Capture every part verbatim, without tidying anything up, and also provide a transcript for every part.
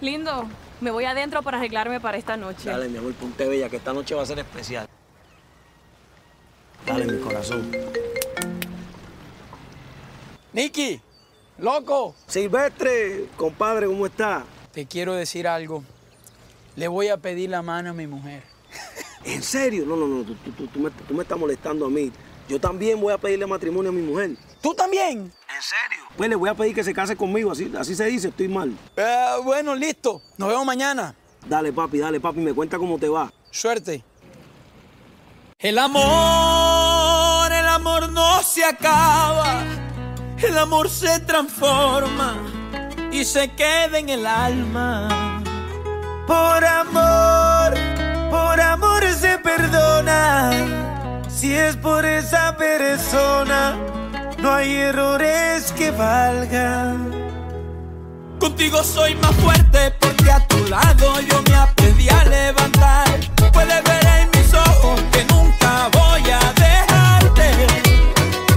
Lindo, me voy adentro para arreglarme para esta noche. Dale, mi amor, ponte bella, que esta noche va a ser especial. Dale, mi corazón. Nicky, loco. Silvestre, compadre, ¿cómo está? Te quiero decir algo. Le voy a pedir la mano a mi mujer. ¿En serio? No, no, no, tú, tú, tú, me, tú me estás molestando a mí. Yo también voy a pedirle matrimonio a mi mujer. ¿Tú también? ¿En serio? Pues le voy a pedir que se case conmigo, así, así se dice, estoy mal. Eh, bueno, listo. Nos vemos mañana. Dale, papi, dale, papi. Me cuenta cómo te va. Suerte. El amor, el amor no se acaba. El amor se transforma y se queda en el alma. Por amor, por amor se perdona. Si es por esa persona, no hay errores que valgan. Contigo soy más fuerte porque a tu lado yo me aprendí a levantar. Puedes ver en mis ojos que nunca voy a dejarte.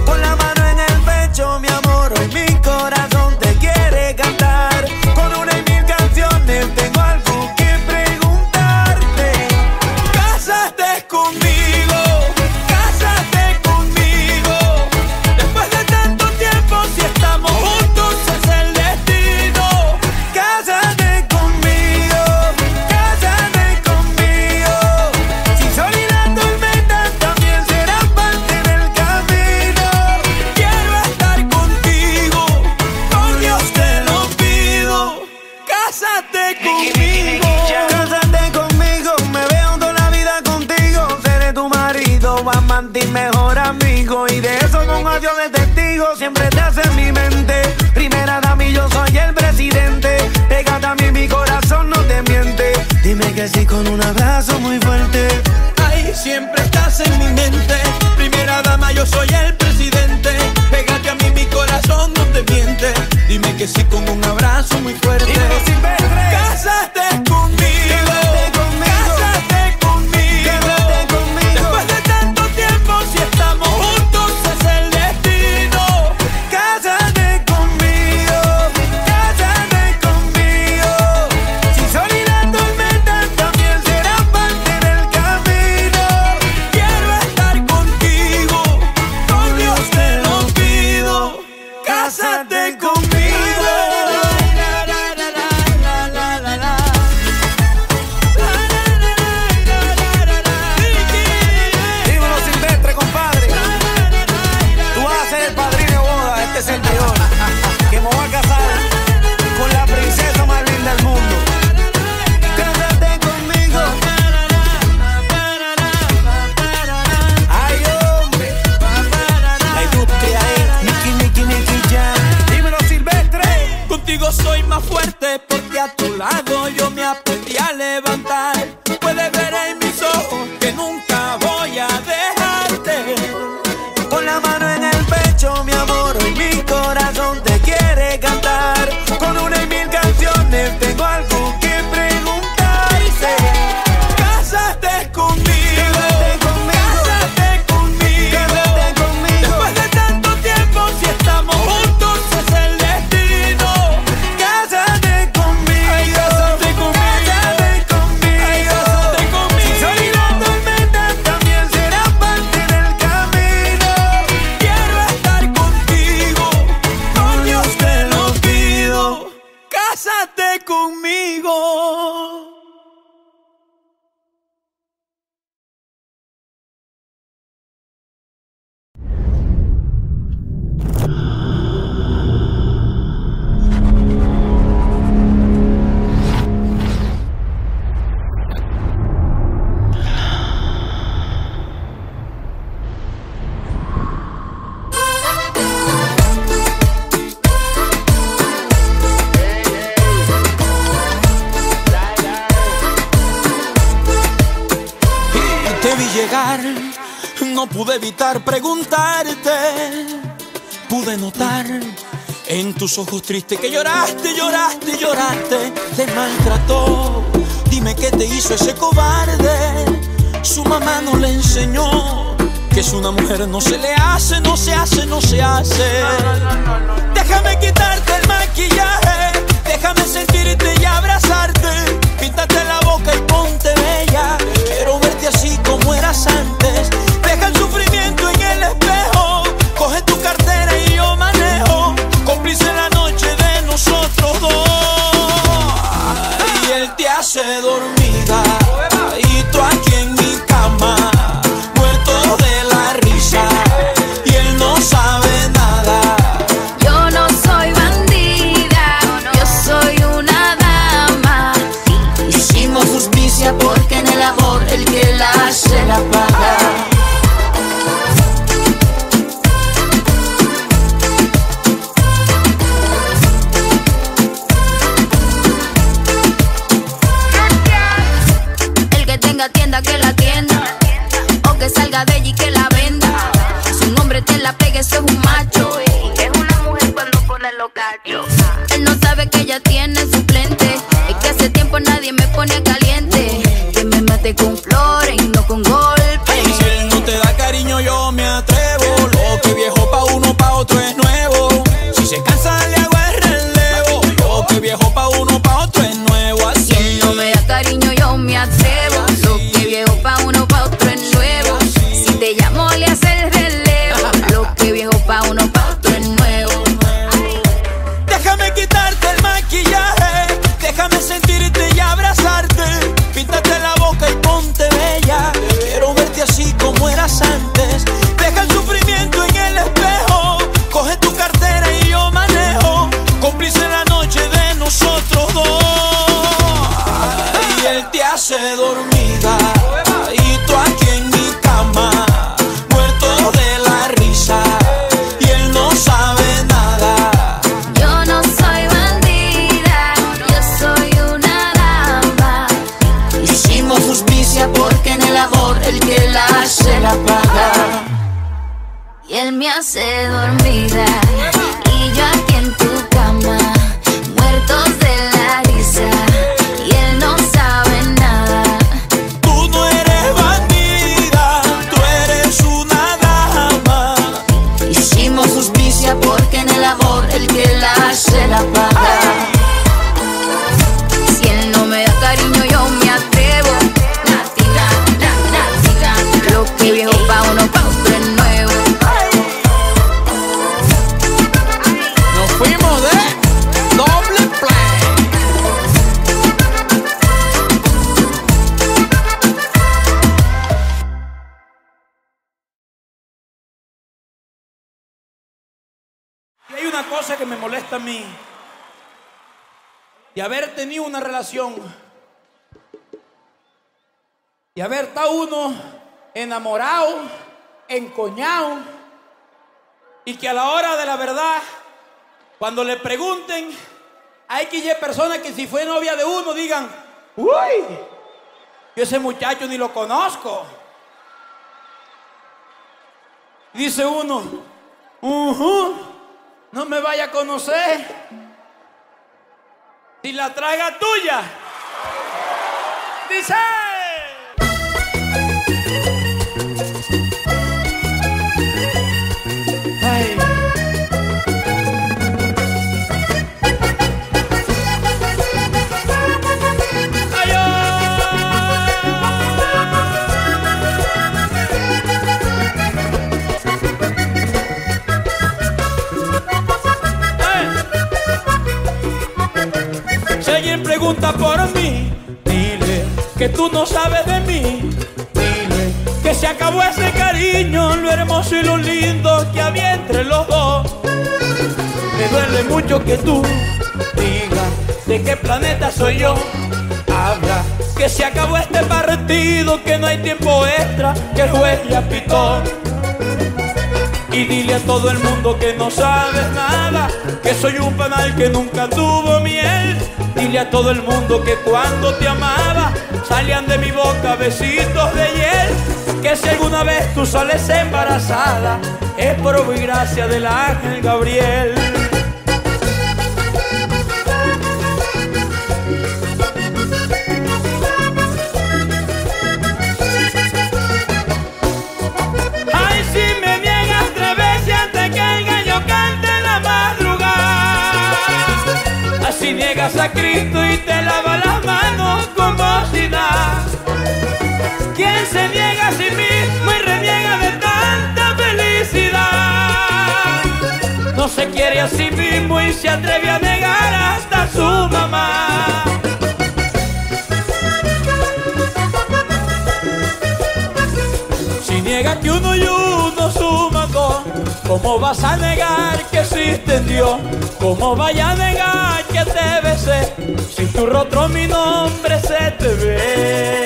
Con la mano en el pecho, mi amor, hoy mi corazón te quiere cantar. Con una y mil canciones tengo algo que preguntarte. Cásate conmigo, cásate conmigo. Después de tanto tiempo, si estamos juntos es el destino. Cásate conmigo, cásate conmigo. Si soy la tormenta, también será parte del camino. Quiero estar contigo, por Dios te lo pido. Cásate conmigo, cásate conmigo. Me veo toda la vida contigo. Seré tu marido, amante y mejor amigo. Y de eso con adiós de testigo siempre estás en mi mente. Primera dama y yo soy el presidente. Pégate a mí, mi corazón no te miente. Dime que sí con un abrazo muy fuerte. Ay, siempre estás en mi mente. Primera dama, yo soy el presidente. Pégate a mí, mi corazón no te miente. Dime que sí con un abrazo muy fuerte. Dime, Silvestre. Cásate conmigo, Cásate conmigo, cásate conmigo. Cásate conmigo. Después de tanto tiempo, si estamos juntos es el destino. Cásate conmigo, cásate conmigo. Si soy la tormenta, también será parte del camino. Quiero estar contigo, con Dios te lo pido. Cásate conmigo. Dímelo, Silvestre, compadre. Tú vas a ser el padrino de boda de este servidor, que me va a casar con la princesa más linda del mundo. Cásate conmigo. Ay, hombre. La industria es Nicky, Nicky, Nicky Jam. Dímelo, Silvestre. Contigo soy más fuerte porque a tu lado yo me aprendí a levantar. Puedes ver en mis ojos que nunca voy a dejarte. Con la mano en el pecho, mi amor, hoy mi corazón te quiere cantar. Con una y mil canciones tengo algo que preguntarte. Cásate conmigo, Cásate conmigo. cásate conmigo. Cásate conmigo. Después de tanto tiempo, si estamos juntos es el destino. Cásate conmigo, Ay, cásate conmigo. Cásate conmigo. Ay, cásate conmigo. Si soy la tormenta, también será parte del camino. Quiero estar contigo, con Dios te lo pido. Cásate conmigo. Llegar, no pude evitar preguntarte. Pude notar en tus ojos tristes que lloraste, lloraste, lloraste. Te maltrató, dime qué te hizo ese cobarde. Su mamá no le enseñó que es una mujer, no se le hace, no se hace, no se hace. Déjame quitarte el maquillaje, déjame sentirte y abrazarte. la paga. Si él no me da cariño, yo me atrevo. Nativa, na, nativa. Lo que viejo pa' uno, pa' otro es nuevo. Nos fuimos de doble play. Y hay una cosa que me molesta a mí. Y haber tenido una relación y haber estado uno enamorado, encoñado, y que a la hora de la verdad, cuando le pregunten a X Y personas que si fue novia de uno, digan: uy, yo ese muchacho ni lo conozco. Dice uno: uh-huh, no me vaya a conocer. Si la traga tuya, dice. Ay. Pregunta por mí, dile que tú no sabes de mí, dile que se acabó ese cariño, lo hermoso y lo lindo que había entre los dos. Me duele mucho que tú digas de qué planeta soy yo. Habla que se acabó este partido, que no hay tiempo extra, que el juez ya pitó. Y dile a todo el mundo que no sabes nada, que soy un panal que nunca tuvo miel. Dile a todo el mundo que cuando te amaba salían de mi boca besitos de hiel. Que si alguna vez tú sales embarazada es por obra y gracia del ángel Gabriel. Ay, si me niegas tres veces antes que el gallo cante en la madrugada, así niegas a Cristo y te lava las manos con bocina. ¿Quién se niega a sí mismo y reniega de tanta felicidad? No se quiere a sí mismo y se atreve a negar hasta su mamá. Si niega que uno y uno suma dos, ¿cómo vas a negar que existe en Dios? ¿Cómo vaya a negar que te besé si tu rostro mi nombre se te ve?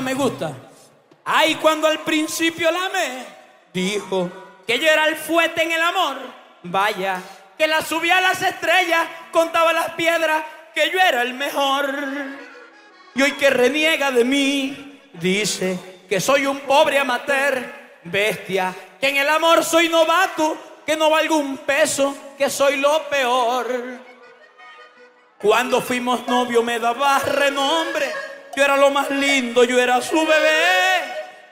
Me gusta. Ay, cuando al principio la amé, dijo que yo era el fuerte en el amor. Vaya, que la subía a las estrellas, contaba las piedras, que yo era el mejor. Y hoy que reniega de mí, dice que soy un pobre amateur, bestia, que en el amor soy novato, que no valgo un peso, que soy lo peor. Cuando fuimos novios me dabas renombre, yo era lo más lindo, yo era su bebé.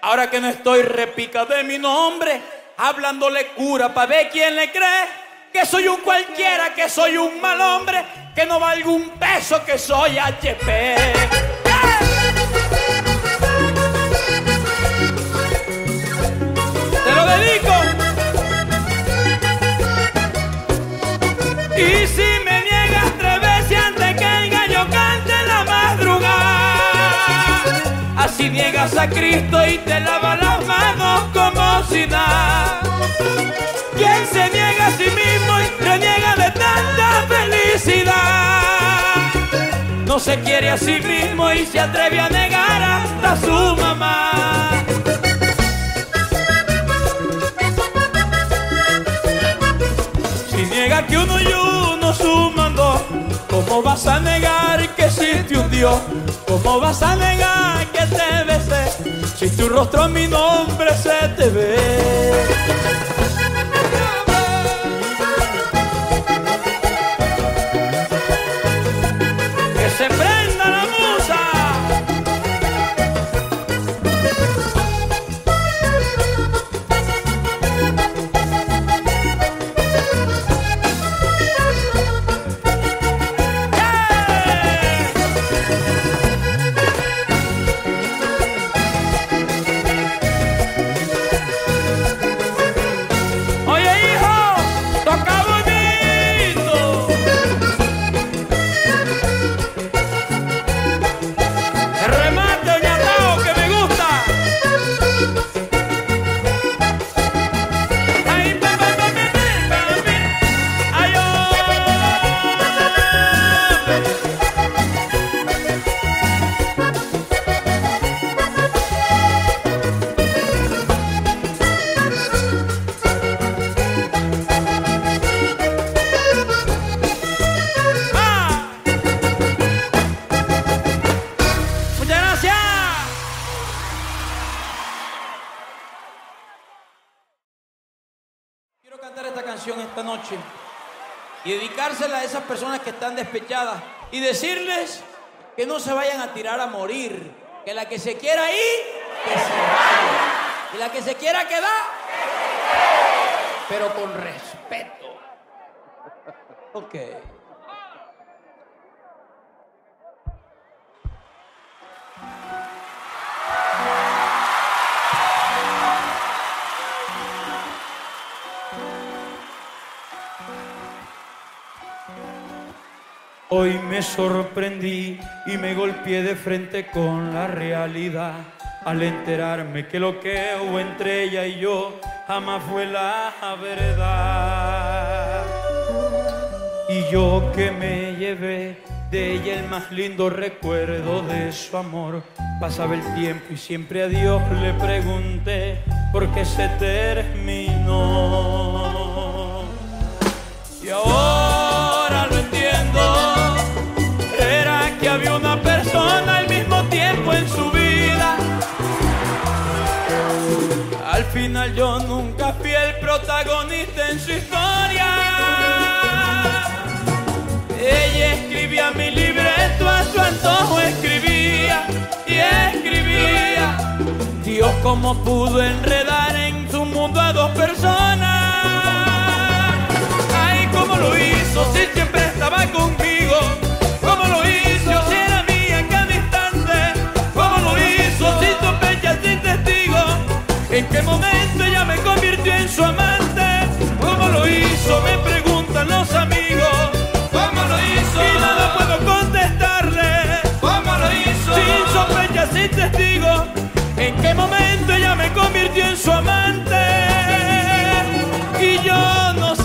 Ahora que no estoy, repica de mi nombre, hablándole cura pa' ver quién le cree. Que soy un cualquiera, que soy un mal hombre, que no valgo un peso, que soy H P. ¡Eh! abraza a Cristo y te lava las manos como si nada. Quien se niega a sí mismo y reniega de tanta felicidad, no se quiere a sí mismo y se atreve a negar hasta su mamá. Si niega que uno y uno suman dos, ¿cómo vas a negar que existe un Dios? ¿Cómo vas a negar que te besé si tu rostro a mi nombre se te ve? ¡Que se prenda la musa! Y dedicársela a esas personas que están despechadas y decirles que no se vayan a tirar a morir, que la que se quiera ir, que se vaya, y la que se quiera quedar, que se quede, pero con respeto. Ok. Hoy me sorprendí y me golpeé de frente con la realidad al enterarme que lo que hubo entre ella y yo jamás fue la verdad. Y yo que me llevé de ella el más lindo recuerdo de su amor, pasaba el tiempo y siempre a Dios le pregunté por qué se terminó. Y ahora lo entiendo. Había una persona al mismo tiempo en su vida. Al final yo nunca fui el protagonista en su historia. Ella escribía mi libreto a su antojo, escribía y escribía. Dios, cómo pudo enredar en su mundo a dos personas. Ay, cómo lo hizo, si siempre estaba conmigo. Cómo lo hizo, en qué momento ella me convirtió en su amante. ¿Cómo lo hizo? Me preguntan los amigos. ¿Cómo lo hizo? Y nada puedo contestarle. ¿Cómo lo hizo? Sin sospecha, sin testigo. ¿En qué momento ella me convirtió en su amante? Y yo no sé.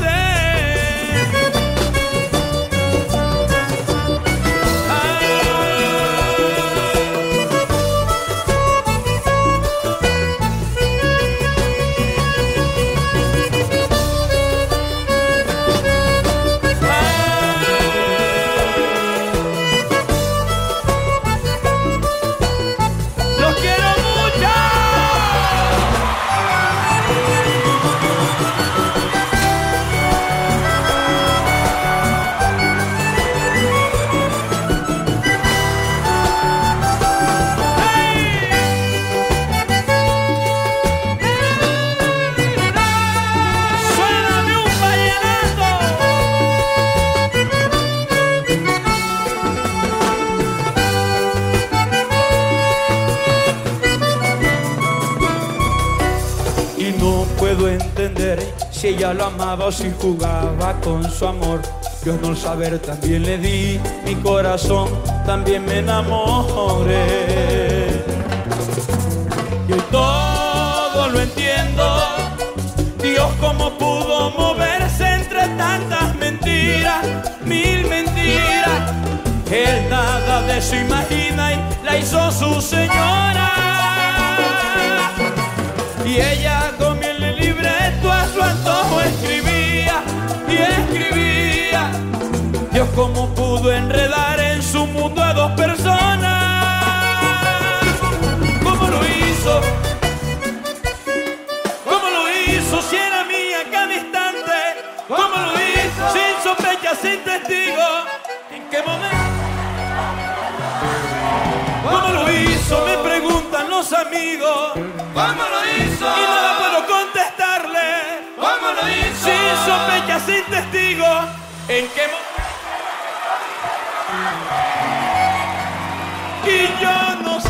Si ella lo amaba o si jugaba con su amor, yo no saber también le di mi corazón, también me enamoré. usted se imagina, y la hizo su señora. Y ella con el libreto a su antojo escribía y escribía. Dios, cómo pudo enredar en su mundo a dos personas. ¿Cómo lo hizo? ¿Cómo lo hizo? Si era mía cada instante. ¿Cómo lo hizo? Sin sospecha, sin testigo. ¿En qué momento? ¿Cómo lo hizo? Me preguntan los amigos. ¿Cómo lo hizo? Y nada puedo contestarle. ¿Cómo lo hizo? Sin sospecha, sin testigo. ¿En qué momento? Y yo no sé.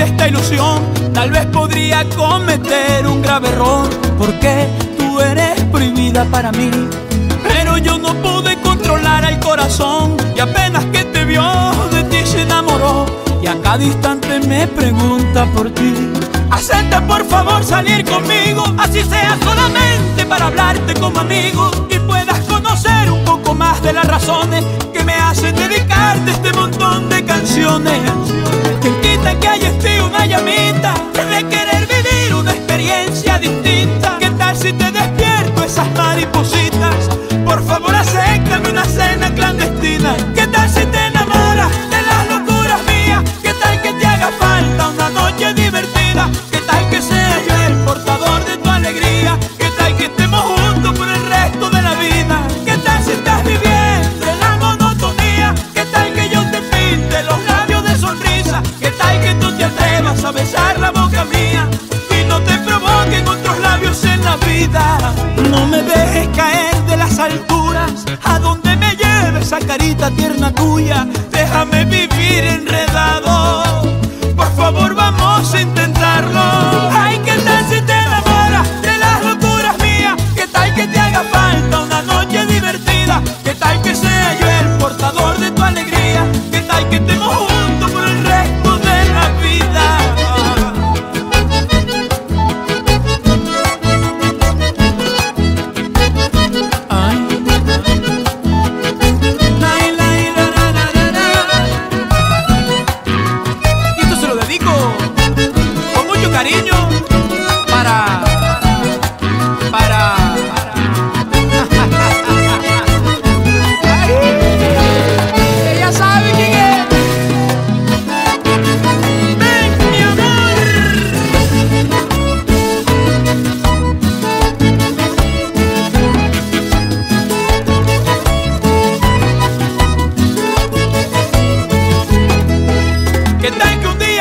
Esta ilusión, tal vez podría cometer un grave error, porque tú eres prohibida para mí. Pero yo no pude controlar el corazón, y apenas que te vio, de ti se enamoró, y a cada instante me pregunta por ti. Acepta por favor salir conmigo, así sea solamente para hablarte como amigo, y puedas conocer un poco más de las razones que me hacen dedicarte este montón de canciones. ¿Quién quita que haya en ti una llamita de querer vivir una experiencia distinta? ¿Qué tal si te despierto esas maripositas? Por favor, acéptame una cena clandestina. ¿Qué tal si te enamoras de las locuras mías? ¿Qué tal que te haga falta una noche divertida? ¿Qué tal que sea yo el portador de tu alegría? ¿Qué tal que estemos juntos por el resto de la vida? ¿Qué tal si estás viviendo en la monotonía? ¿Qué tal que yo te pinte los labios de sonrisa? ¿Qué tal que tú te atrevas a besar la boca mía y no te provoquen otros labios en la vida? No me dejes caer de las alturas, a donde me lleve esa carita tierna tuya, déjame vivir enredado, por favor vamos a intentarlo. Ay, ¿qué tal si te enamoras de las locuras mías? ¿Qué tal que te haga falta una noche divertida? ¿Qué tal que sea yo el portador de tu alegría? ¿Qué tal que estemos juntos por el resto de la vida? Ay, ay.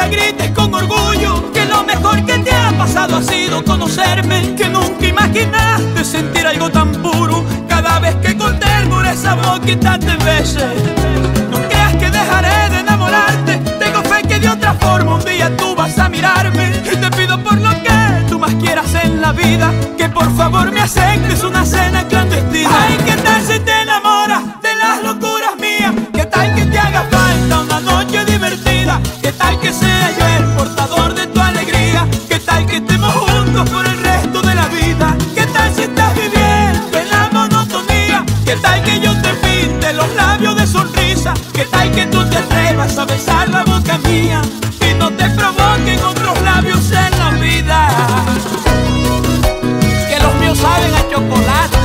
grites con orgullo que lo mejor que te ha pasado ha sido conocerme, que nunca imaginaste sentir algo tan puro cada vez que con ternura esa boquita te bese. No creas que dejaré de enamorarte, tengo fe que de otra forma un día tú vas a mirarme, y te pido por lo que tú más quieras en la vida que por favor me aceptes una cena clandestina. Ay, ¿qué tal si te enamoras de las locuras mías? ¿Qué tal que te haga falta una noche divertida? ¿Qué tal que sea yo el portador de tu alegría? ¿Qué tal que estemos juntos por el resto de la vida? ¿Qué tal si estás viviendo en la monotonía? ¿Qué tal que yo te pinte los labios de sonrisa? ¿Qué tal que tú te atrevas a besar la boca mía y no te provoquen otros labios en la vida? Que los míos saben a chocolate.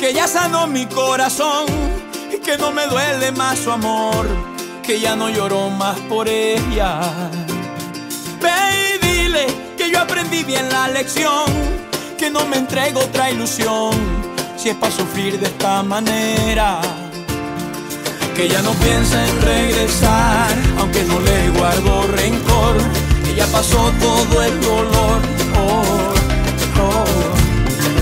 Que ya sanó mi corazón, que no me duele más su amor, que ya no lloro más por ella. Ve y dile que yo aprendí bien la lección, que no me entrego otra ilusión, si es para sufrir de esta manera. Que ya no piensa en regresar, aunque no le guardo rencor, que ya pasó todo el dolor. Oh, oh,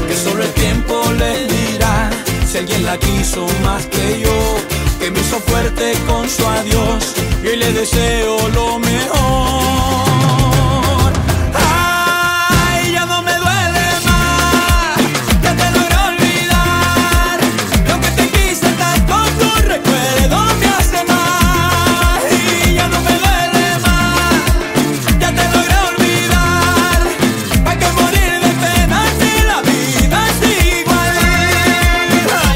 que solo el tiempo le dirá si alguien la quiso más que yo, que me hizo fuerte con su adiós y hoy le deseo lo mejor. Ay, ya no me duele más, ya te logré olvidar, lo que te quise estar con tu recuerdo me hace mal. Y ya no me duele más, ya te logré olvidar, pa' que morir de pena si la vida es puede.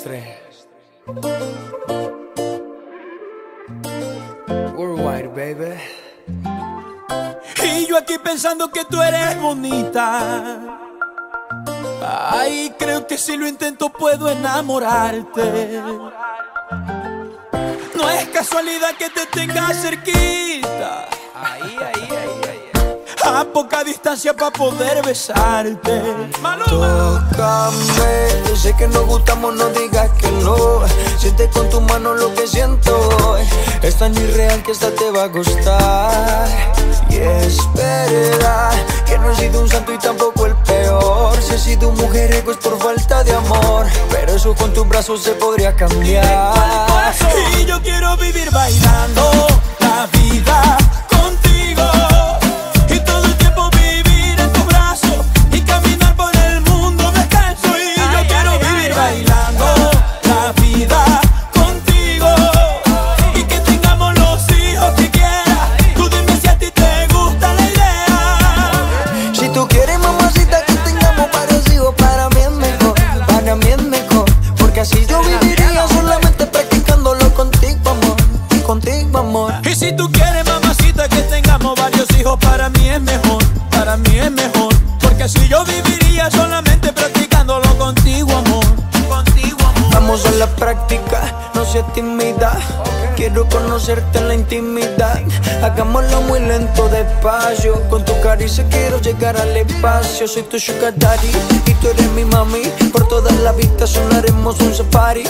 Silvestre. Worldwide, baby. Y yo aquí pensando que tú eres bonita. Ay, creo que si lo intento puedo enamorarte. No es casualidad que te tengas cerquita, ahí, ahí, ahí, ahí, a poca distancia para poder besarte. Maluma. Tócame, yo sé que nos gustamos, no digas que no. Siente con tu mano lo que siento. Es tan irreal que esta te va a gustar. Y es verdad que no he sido un santo y tampoco el peor. Si he sido un mujeriego es por falta de amor, pero eso con tus brazos se podría cambiar. Y yo quiero vivir bailando la vida contigo. Y si tú quieres, mamacita, que tengamos varios hijos, para mí es mejor, para mí es mejor, porque así yo viviría solamente practicándolo contigo, amor, contigo, amor. Vamos a la práctica, no seas tímida, okay. Quiero conocerte en la intimidad, hagámoslo muy lento, despacio, con tu caricia quiero llegar al espacio. Soy tu sugar daddy y tú eres mi mami, por toda la vista sonaremos un safari,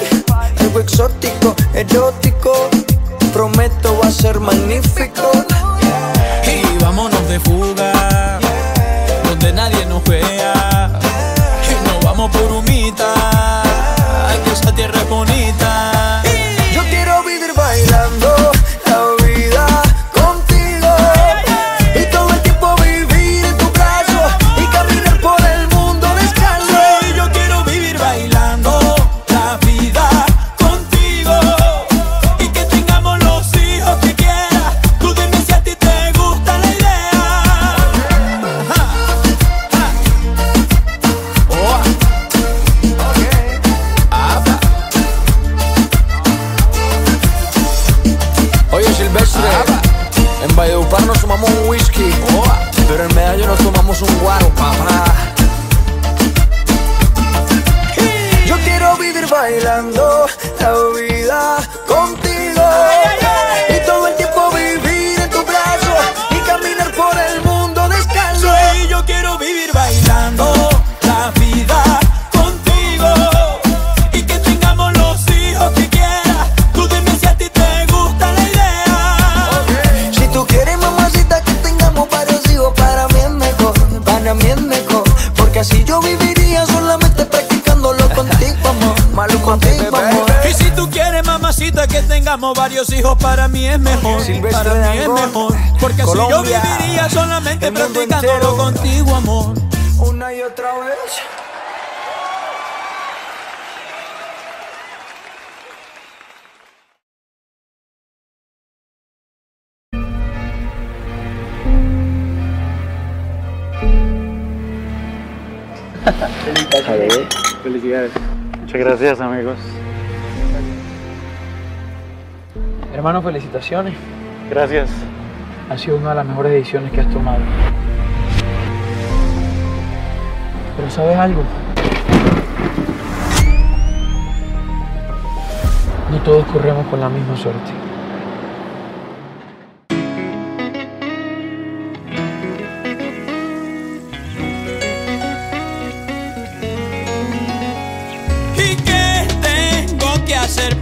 algo exótico, erótico. Prometo va a ser magnífico. Yeah. Y vámonos de fuga, yeah, donde nadie nos vea, yeah. Y nos vamos por humita, yeah. Ay, que esa tierra es bonita, yeah. Yo quiero vivir bailando la vida contigo, yeah, yeah. Y todo el tiempo vivir en tu brazo, yeah, y caminar por el mundo descalzo, yeah. Yo quiero vivir bailando la vida contigo, en Valledupar nos tomamos un whisky, oh, pero en Medallo nos tomamos un guaro, papá. Hey. Yo quiero vivir bailando la vida contigo, ay, ay, ay, y todo el tiempo vivir en tu brazo y caminar por el mundo descalzo. Y yo quiero vivir bailando la vida contigo. Así yo viviría solamente practicándolo contigo, amor, malo contigo, amor. Y si tú quieres, mamacita, que tengamos varios hijos, para mí es mejor, Silvestre para mí Dangond, es mejor, porque Colombia, así yo viviría solamente practicándolo entero, contigo, amor. Una y otra vez. Felicidades. Felicidades. Muchas gracias, amigos. Hermano, felicitaciones. Gracias. Ha sido una de las mejores decisiones que has tomado. Pero ¿sabes algo? No todos corremos con la misma suerte.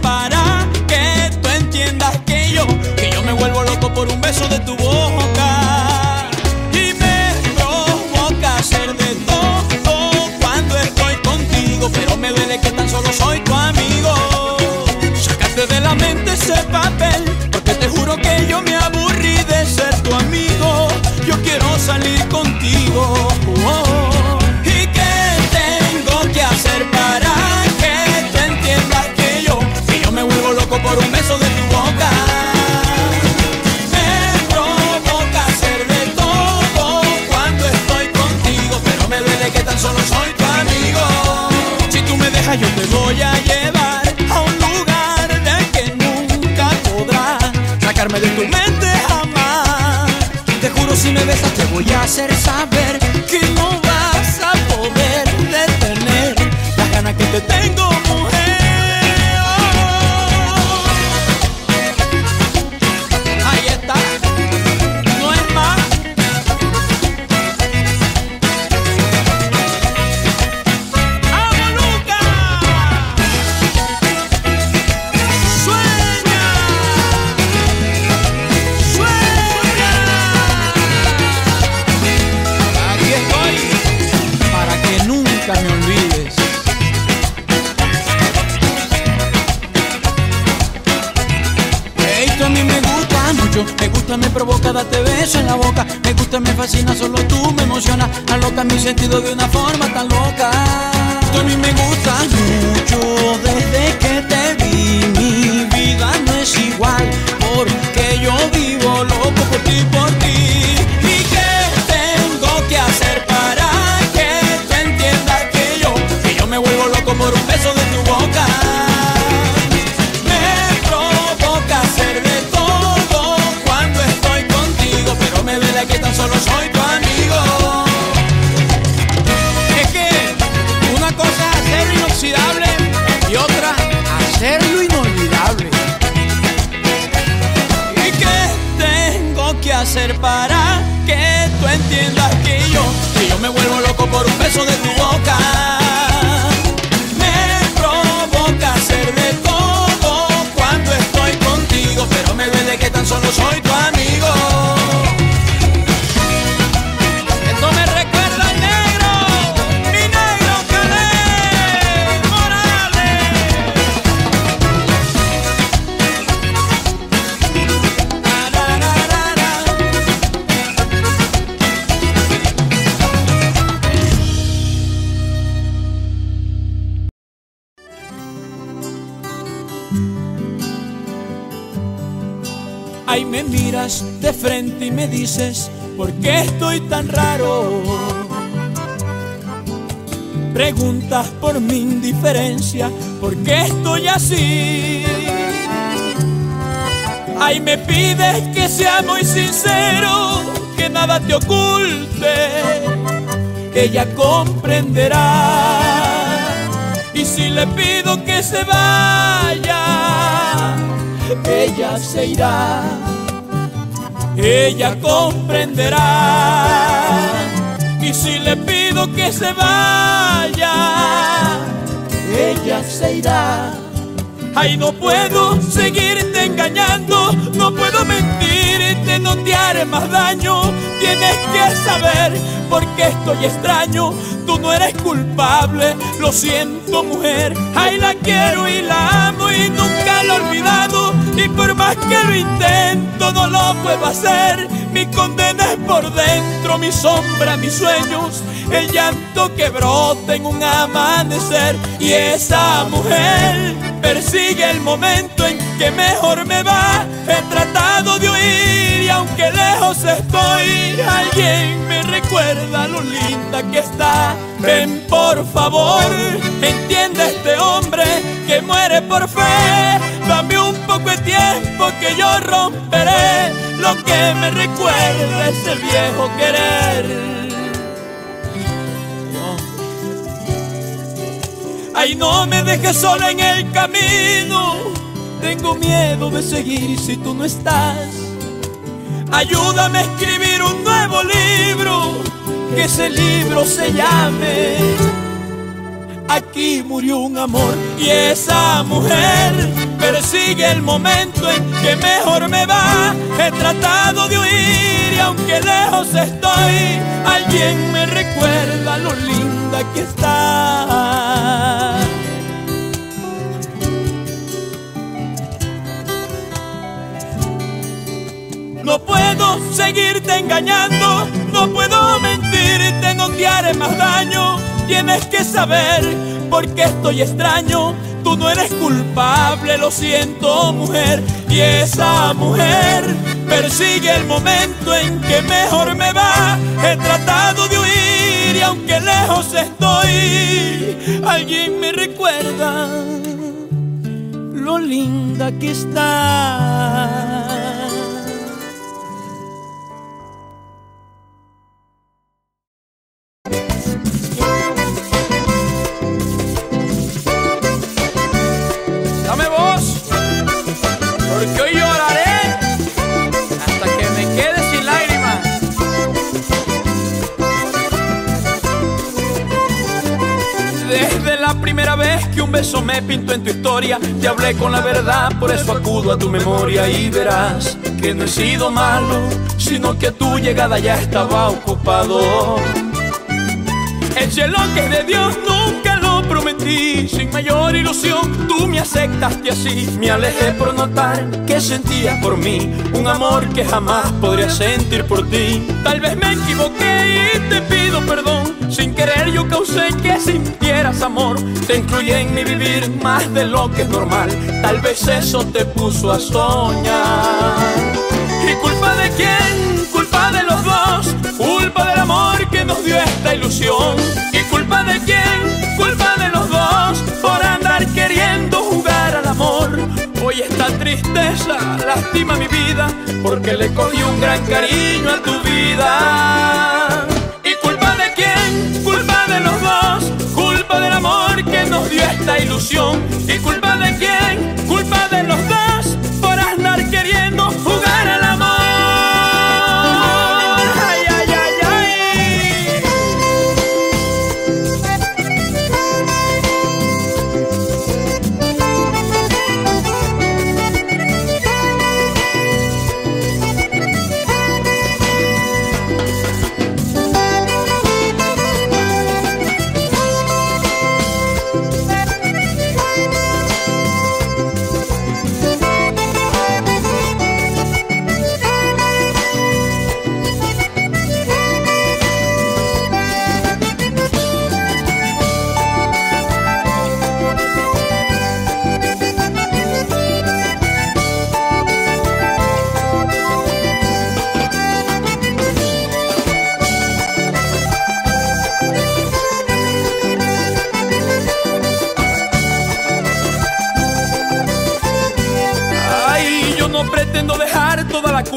Para que tú entiendas que yo, que yo me vuelvo loco por un beso de tu boca, y me provoca hacer de todo cuando estoy contigo, pero me duele que tan solo soy tu amigo. Sácate de la mente ese papel, porque te juro que yo me aburrí de ser tu amigo. Yo quiero salir contigo, oh, oh. ¿Y qué tengo que hacer para que tú entiendas que por un beso de tu boca? Me hacer saber que no vas a poder detener las ganas que te tengo, mujer. Ahí está, no es más. ¡Vamos, Lucas! ¡Sueña! ¡Sueña! Aquí estoy para que nunca me olvides. Esto a mí me gusta mucho, me gusta, me provoca, darte beso en la boca. Me gusta, me fascina, solo tú me emocionas, aloca mi sentido de una forma tan loca. Esto a mí me gusta mucho, desde que te vi mi vida no es igual, porque yo vivo loco por ti, por ti. ¿Y qué tengo que hacer para que tú entiendas que yo, que yo me vuelvo loco por un beso de tu boca? Me provoca hacer de todo cuando estoy contigo, pero me duele que tan solo soy tu amigo. Es que una cosa es hacerlo inoxidable y otra hacerlo inolvidable. ¿Y qué tengo que hacer para que tú entiendas que yo, que yo me vuelvo loco por un beso de tu boca? Me provoca hacer de todo cuando estoy contigo, pero me duele que tan solo soy tu amigo. Esto me recuerda al negro, mi negro Calé Morales. Na, na, na, na, na. Ahí me miras de frente y me dices, ¿por qué estoy tan raro? Preguntas por mi indiferencia, ¿por qué estoy así? Ahí me pides que sea muy sincero, que nada te oculte, que ella comprenderá. Y si le pido que se vaya, ella se irá, ella comprenderá. Y si le pido que se vaya, ella se irá. Ay, no puedo seguirte engañando, no puedo mentirte, no te haré más daño. Tienes que saber por qué estoy extraño, tú no eres culpable, lo siento, mujer. Ay, la quiero y la amo y nunca la he olvidado, y por más que lo intento no lo puedo hacer. Mi condena es por dentro, mi sombra, mis sueños, el llanto que brota en un amanecer. Y esa mujer persigue el momento en que mejor me va. He tratado de huir y aunque lejos estoy, alguien me recuerda lo linda que está. Ven por favor, entiende a este hombre que muere por fe. Dame un poco de tiempo que yo romperé lo que me recuerda ese viejo querer. Ay, no me dejes sola en el camino, tengo miedo de seguir si tú no estás. Ayúdame a escribir un nuevo libro, que ese libro se llame Aquí murió un amor. Y esa mujer persigue el momento en que mejor me va. He tratado de huir y aunque lejos estoy, alguien me recuerda lo linda que está. No puedo seguirte engañando, no puedo mentirte, no te haré más daño. Tienes que saber por qué estoy extraño, tú no eres culpable, lo siento, mujer. Y esa mujer persigue el momento en que mejor me va. He tratado de huir y aunque lejos estoy, alguien me recuerda lo linda que está. beso me pintó en tu historia. Te hablé con la verdad, por eso acudo a tu memoria. Y verás que no he sido malo, sino que a tu llegada ya estaba ocupado. El cielo que es de Dios nunca lo prometí. Sin mayor ilusión tú me aceptaste así. Me alejé por notar que sentías por mí un amor que jamás podría sentir por ti. Tal vez me equivoqué y te pido perdón. Sin querer yo causé que sintieras amor. Te incluí en mi vivir más de lo que es normal. Tal vez eso te puso a soñar. ¿Y culpa de quién? Culpa de los dos. Culpa del amor que nos dio esta ilusión. ¿Y culpa de quién? Culpa de los dos por andar queriendo jugar al amor. Hoy esta tristeza lastima mi vida porque le cogí un gran cariño a tu vida. ¿Y culpa de quién? Culpa de los dos. Culpa del amor que nos dio esta ilusión. ¿Y culpa de quién? Culpa de los dos por andar queriendo jugar al amor.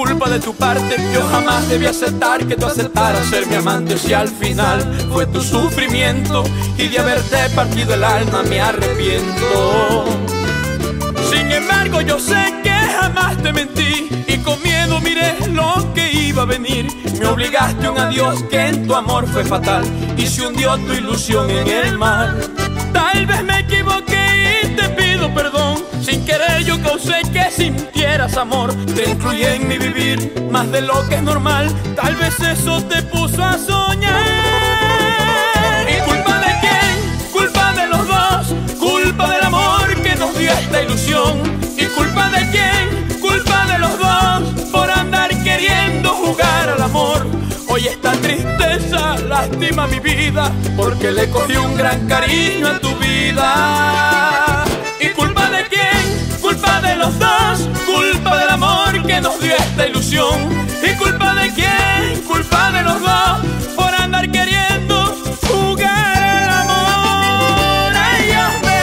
Culpa de tu parte, yo jamás debí aceptar que tú aceptaras ser mi amante. Si al final fue tu sufrimiento y de haberte partido el alma me arrepiento. Sin embargo yo sé que jamás te mentí y con miedo miré lo que iba a venir. Me obligaste a un adiós que en tu amor fue fatal y se hundió tu ilusión en el mar. Tal vez me equivoqué y te pido perdón. Sin querer yo causé que sintieras amor. Te incluí en mi vivir más de lo que es normal. Tal vez eso te puso a soñar. ¿Y culpa de quién? Culpa de los dos. Culpa del amor que nos dio esta ilusión. ¿Y culpa de quién? Culpa de los dos por andar queriendo jugar al amor. Hoy esta tristeza lastima mi vida porque le cogí un gran cariño a tu vida. ¿Y culpa de quién? Culpa de los dos, culpa del amor que nos dio esta ilusión. ¿Y culpa de quién? Culpa de los dos por andar queriendo jugar al amor. Ay, hombre,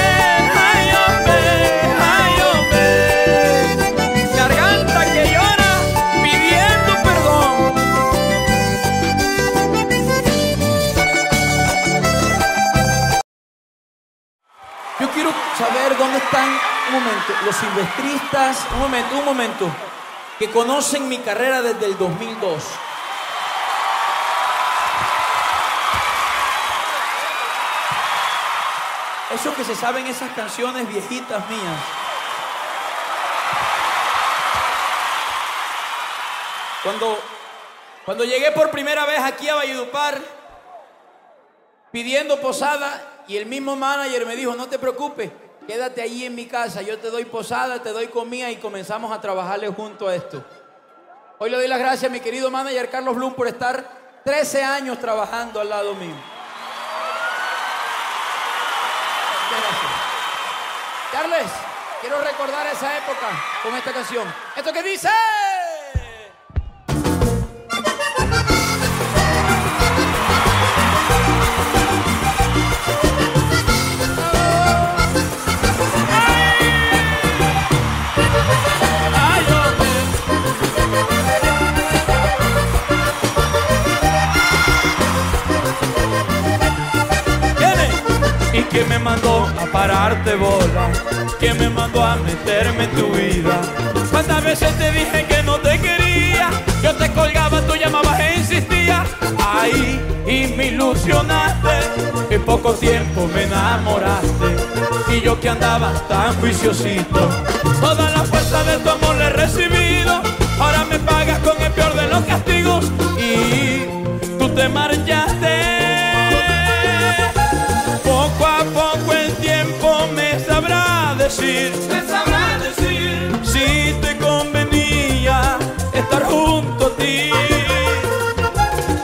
ay, hombre, ay, hombre. Garganta que llora pidiendo perdón. Yo quiero saber dónde están. Un momento, los silvestristas, un momento, un momento, que conocen mi carrera desde el dos mil dos. Esos que se saben esas canciones viejitas mías. Cuando, cuando llegué por primera vez aquí a Valledupar, pidiendo posada, y el mismo manager me dijo, no te preocupes, quédate allí en mi casa, yo te doy posada, te doy comida y comenzamos a trabajarle junto a esto. Hoy le doy las gracias a mi querido manager Carlos Blum por estar trece años trabajando al lado mío. Gracias. Carles, quiero recordar esa época con esta canción. ¿Esto qué dice? ¿Y quién me mandó a pararte bola? ¿Quién me mandó a meterme en tu vida? ¿Cuántas veces te dije que no te quería? Yo te colgaba, tú llamabas e insistías. Ahí y me ilusionaste, en poco tiempo me enamoraste. y yo que andaba tan juiciosito. Toda la fuerza de tu amor le he recibido, ahora me pagas con el peor de los castigos y tú te marchaste. Poco a poco el tiempo me sabrá decir, me sabrá decir si te convenía estar junto a ti.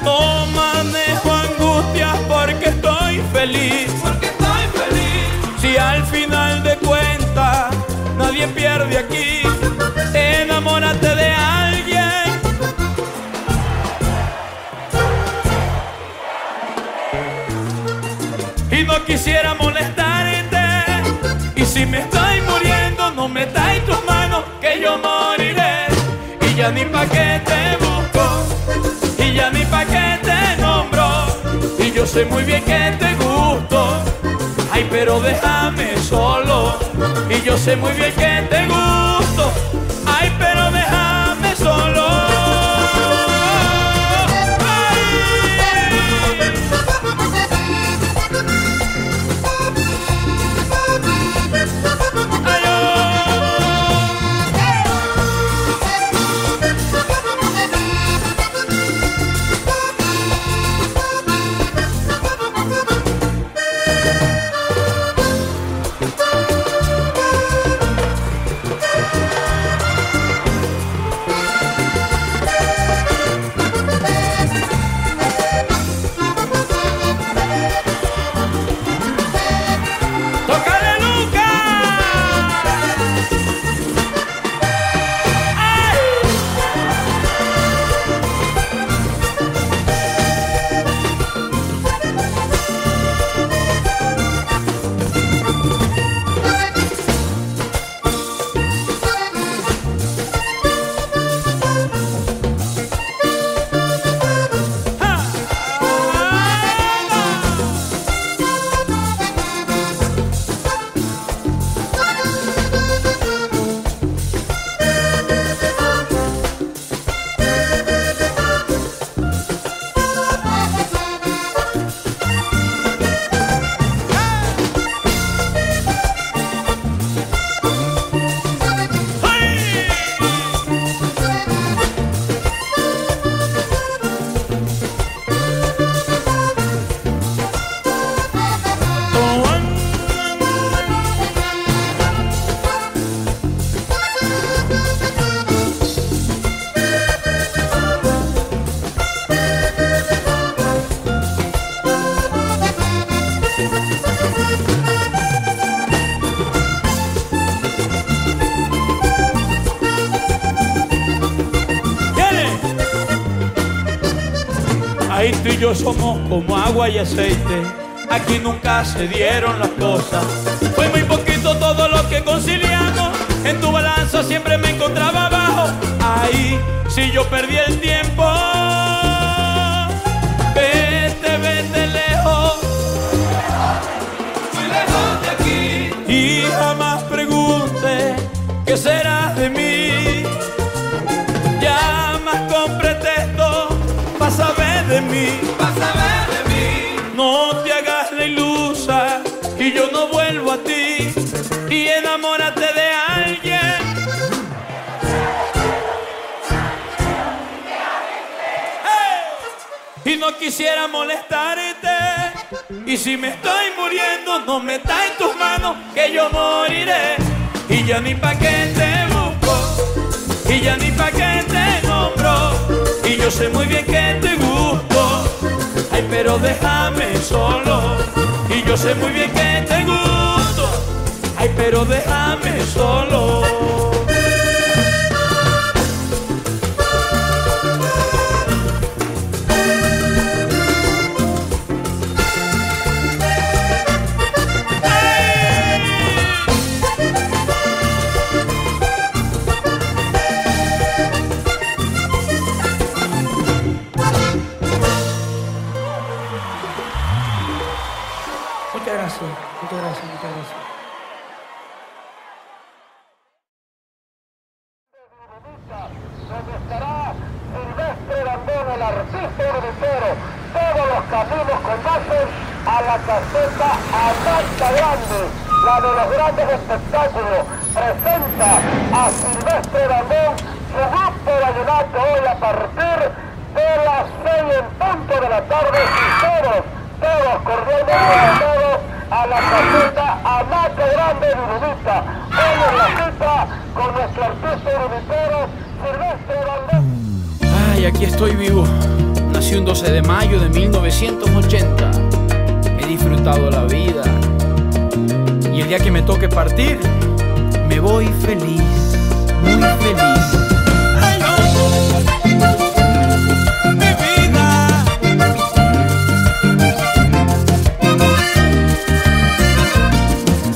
No manejo angustias porque estoy feliz, porque estoy feliz. Si al final de cuentas nadie pierde aquí, enamórate de alguien. Y no quisiera molestarte, y si me estoy muriendo no me metas en tus manos que yo moriré. Y ya ni pa' qué te busco, y ya ni pa' qué te nombro, y yo sé muy bien que te gusto, ay pero déjame solo. Y yo sé muy bien que te gusto, ay pero déjame solo. Tú y yo somos como agua y aceite, aquí nunca se dieron las cosas. Fue muy poquito todo lo que conciliamos, en tu balanza siempre me encontraba abajo. Ahí si yo perdí el tiempo, vete, vete lejos, muy lejos de aquí. Y jamás pregunte qué será de mí, llamas con pretexto para saber de mí, vas a ver de mí. No te hagas la ilusa y yo no vuelvo a ti, y enamórate de alguien. ¡Hey! Y no quisiera molestarte, y si me estoy muriendo no me metas en tus manos que yo moriré. Y ya ni pa' qué te busco, y ya ni pa' qué te nombro, y yo sé muy bien que te gusto, ay pero déjame solo. Y yo sé muy bien que te gusto, ay pero déjame solo. Donde estará Silvestre Dangond, el artista urbicero. Todos los caminos conducen a la caseta Alcania Grande. la de los grandes espectáculos, presenta a Silvestre Dangond, su grupo vallenato hoy a partir de las seis en punto de la tarde, y todos, todos cordialmente todos a la caseta Amate Grande de Urubita. Hoy en la cita con nuestro artista urubitero Silvestre Dangond. Ay, aquí estoy vivo. Nací un doce de mayo de mil novecientos ochenta. He disfrutado la vida, y el día que me toque partir, me voy feliz, muy feliz.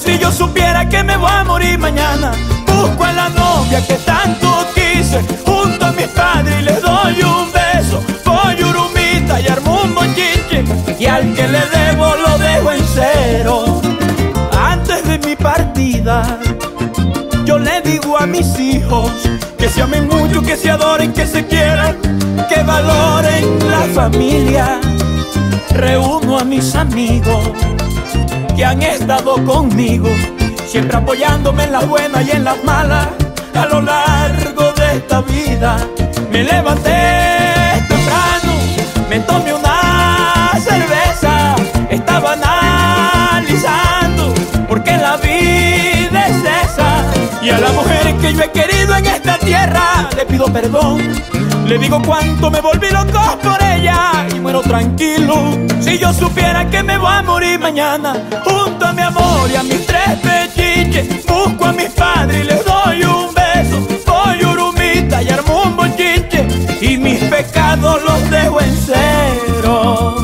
Si yo supiera que me voy a morir mañana, busco a la novia que tanto quise, junto a mis padres y les doy un beso, voy Urumita y armo un bochinche, y al que le debo lo dejo en cero. Antes de mi partida, yo le digo a mis hijos que se amen mucho, que se adoren, que se quieran, que valoren la familia. Reúno a mis amigos que han estado conmigo, siempre apoyándome en las buenas y en las malas, a lo largo de esta vida. Me levanté temprano, me tomé una cerveza, estaba analizando por qué la vida es esa. Y a la mujer que yo he querido en esta tierra le pido perdón, le digo cuánto me volví loco por ella y muero tranquilo. Si yo supiera que me voy a morir mañana, junto a mi amor y a mis tres pechiches, busco a mis padres y les doy un beso, voy Urumita y armo un bochinche, y mis pecados los dejo en cero.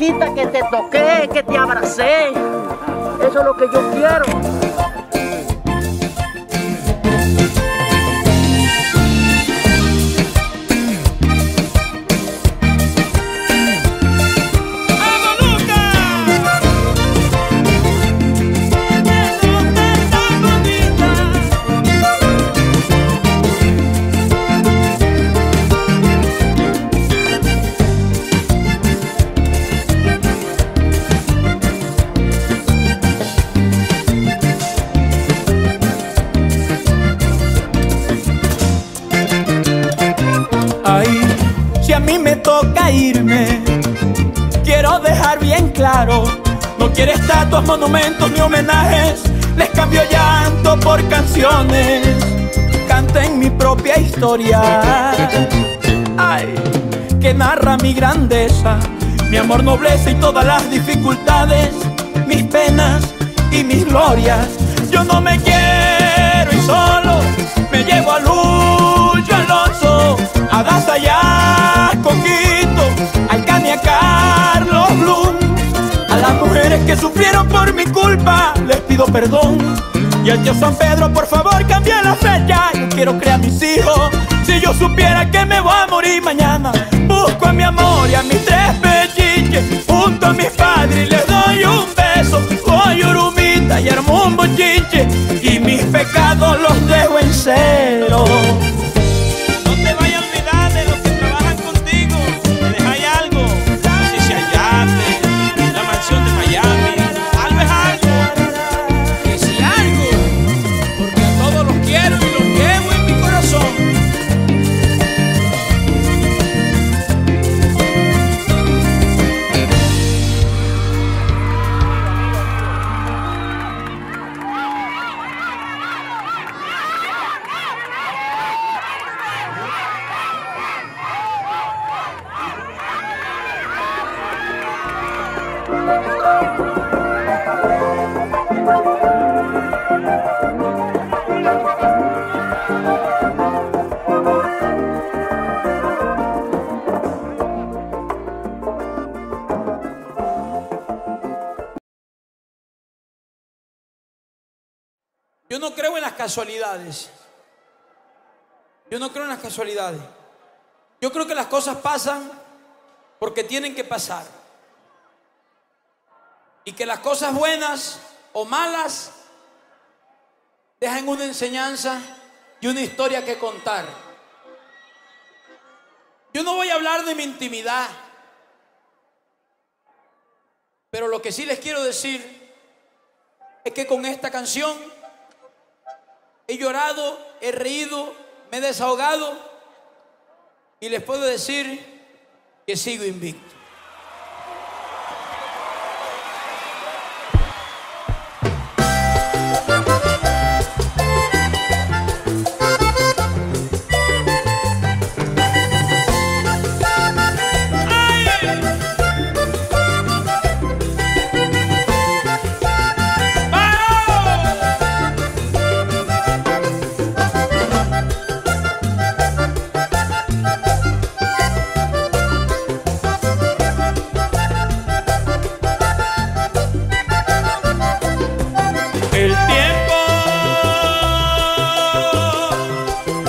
Que te toqué, que te abracé, eso es lo que yo quiero. No quiere estatuas, monumentos ni homenajes, les cambio llanto por canciones, canten mi propia historia, ay, que narra mi grandeza, mi amor, nobleza y todas las dificultades, mis penas y mis glorias. Yo no me quiero y solo me llevo a Lucho Alonso, a Daza y a Coquito, a Alcania, a Carlos Blum. Las mujeres que sufrieron por mi culpa, les pido perdón. Y al tío San Pedro, por favor, cambie la fecha, yo quiero crear mis hijos. Si yo supiera que me voy a morir mañana, busco a mi amor y a mis tres pechiches, junto a mis padres y les doy un beso, voy Urumita y armo un bochinche, y mis pecados los dejo en cero. Miami, Alvejá. Yo no creo en las casualidades. Yo no creo en las casualidades. Yo creo que las cosas pasan porque tienen que pasar. Y que las cosas buenas o malas dejan una enseñanza y una historia que contar. Yo no voy a hablar de mi intimidad, pero lo que sí les quiero decir es que con esta canción he llorado, he reído, me he desahogado y les puedo decir que sigo invicto.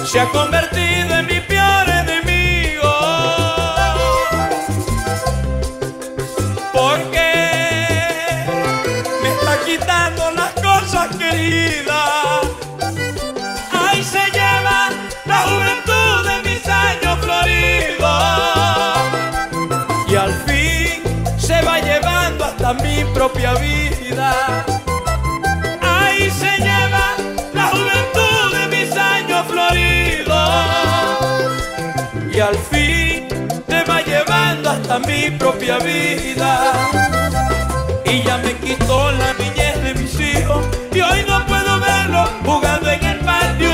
Se ha convertido en mi peor enemigo, porque me está quitando las cosas queridas. Ahí se lleva la juventud de mis años floridos, y al fin se va llevando hasta mi propia vida. Ahí se lleva la juventud de mis años floridos, y al fin te va llevando hasta mi propia vida. Y ya me quitó la niñez de mis hijos, y hoy no puedo verlos jugando en el patio.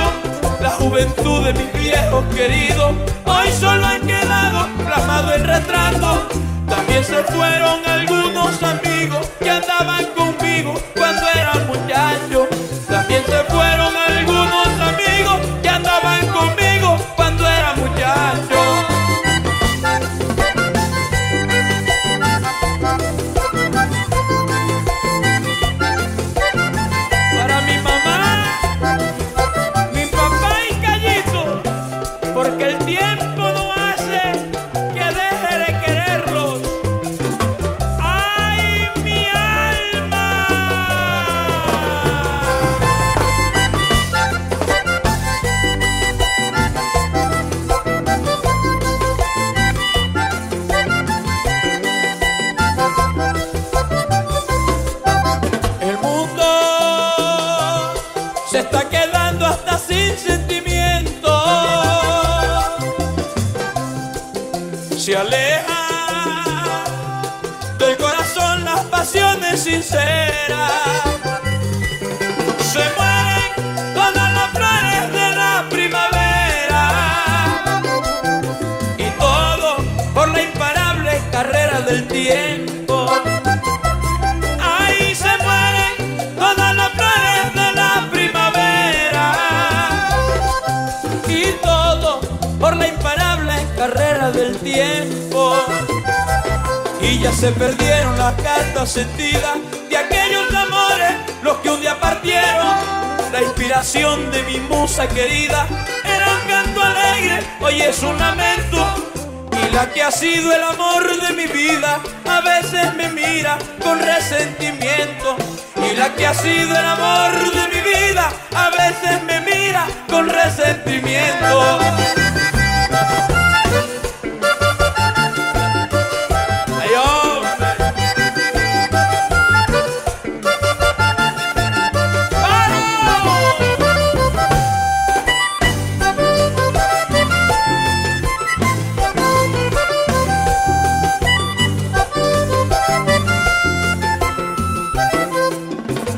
La juventud de mis viejos queridos, hoy solo han quedado plasmado en retrato. También se fueron algunos amigos que andaban conmigo cuando era muchacho. También se fueron algunos amigos que andaban conmigo cuando era muchacho. Para mi mamá, mi papá y Callito, porque el tiempo no hace que deje de quererlos. ¡Ay, mi alma! Se está quedando hasta sin sentimiento. Se aleja del corazón las pasiones sinceras. Se mueren todas las flores de la primavera. Y todo por la imparable carrera del tiempo. Ahí se mueren todas las flores de la primavera. Y todo por la imparable carrera del tiempo. Y ya se perdieron las cartas sentidas de aquellos amores, los que un día partieron. La inspiración de mi musa querida era un canto alegre, hoy es un lamento. Y la que ha sido el amor de mi vida a veces me mira con resentimiento. Y la que ha sido el amor de mi vida a veces me mira con resentimiento. Ay, hombre. ¡Paro!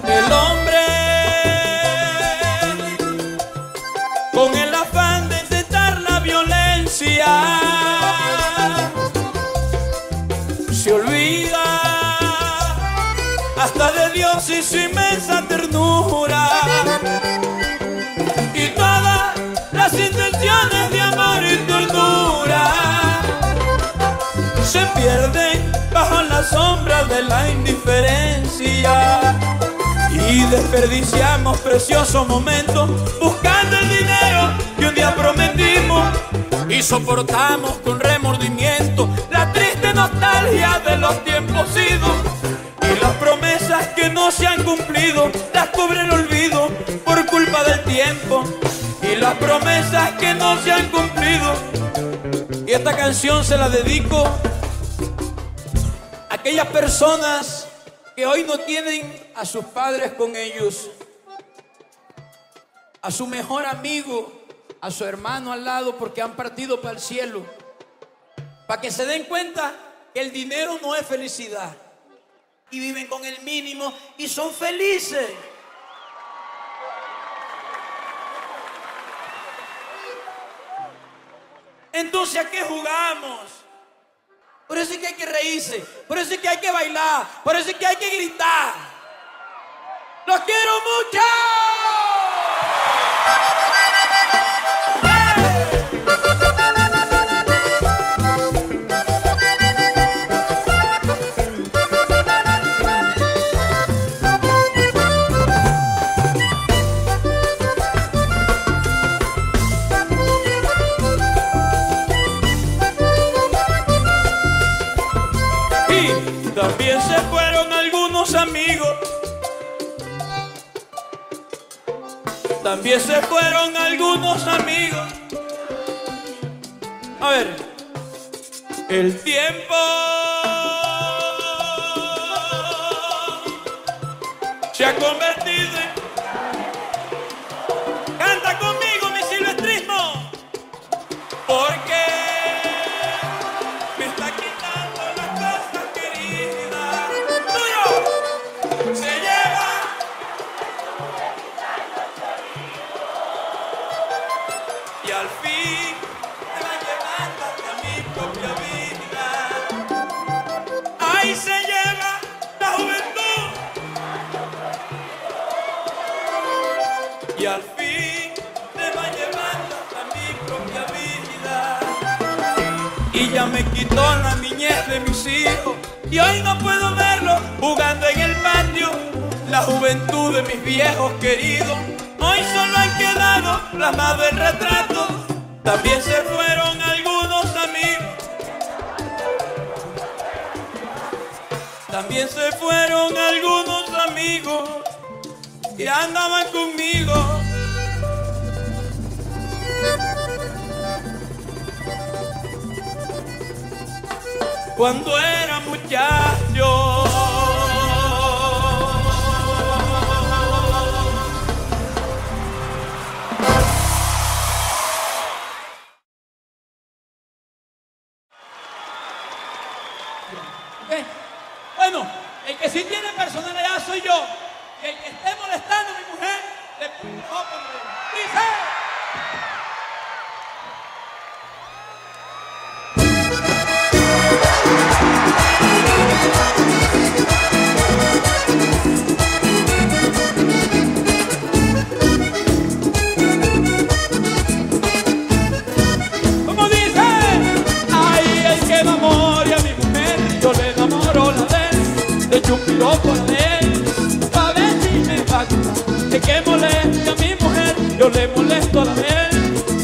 El hombre, con el afán de intentar la violencia, se olvida hasta de Dios y su inmensa ternura. Y todas las intenciones de amor y ternura se pierden bajo la sombra de la indiferencia. Y y desperdiciamos preciosos momentos buscando el dinero que un día prometimos, y soportamos con remordimiento la triste nostalgia de los tiempos idos, y las promesas que no se han cumplido las cubre el olvido por culpa del tiempo, y las promesas que no se han cumplido. Y esta canción se la dedico a aquellas personas que hoy no tienen a sus padres con ellos, a su mejor amigo, a su hermano al lado, porque han partido para el cielo, para que se den cuenta que el dinero no es felicidad, y viven con el mínimo y son felices. Entonces, ¿a qué jugamos? Por eso es que hay que reírse, por eso es que hay que bailar, por eso es que hay que gritar. ¡Los quiero mucho! También se fueron algunos amigos, también se fueron algunos amigos. A ver, el tiempo se ha convertido en... Canta conmigo mi silvestrismo, porque y al fin me va llevando a mi propia vida. Y ya me quitó la niñez de mis hijos, y hoy no puedo verlos jugando en el patio. La juventud de mis viejos queridos, hoy solo han quedado plasmado en retratos. También se fueron algunos amigos, también se fueron algunos amigos que andaban conmigo. Cuando era muchacho, eh, bueno, el que sí tiene personalidad soy yo. Y el que esté molestando a mi mujer, le pongo un ojo con él. ¡Dice!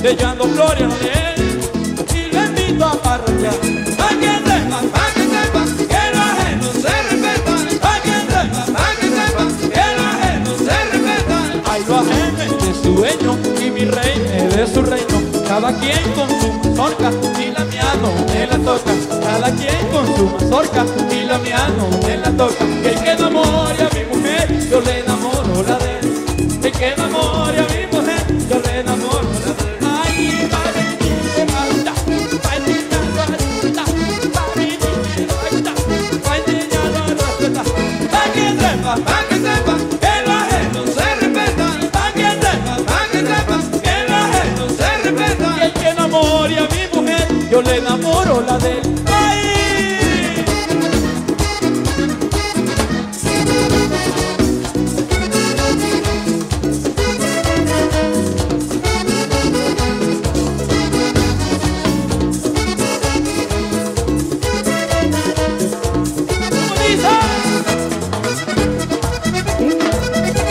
Le llamo gloria a él y le invito a parrandear. Pa' que sepa, pa' que sepa, que lo ajeno se respeta. Pa' que sepa, pa' que sepa, que lo ajeno se respeta. Ay, lo ajeno es de su dueño y mi rey es de su reino. Cada quien con su mazorca y la mía no me la toca. Cada quien con su mazorca y la mía no me la toca. Que el que enamore a mi mujer, yo le enamoro la de él. El que enamore a mi mujer, yo le enamoro la de él. Pa' que sepa, que lo ajeno se respeta. Pa' que sepa, pa' que sepa, que lo ajeno se respeta. Y el que enamore a mi mujer, yo le enamoro la de él. We'll be right back.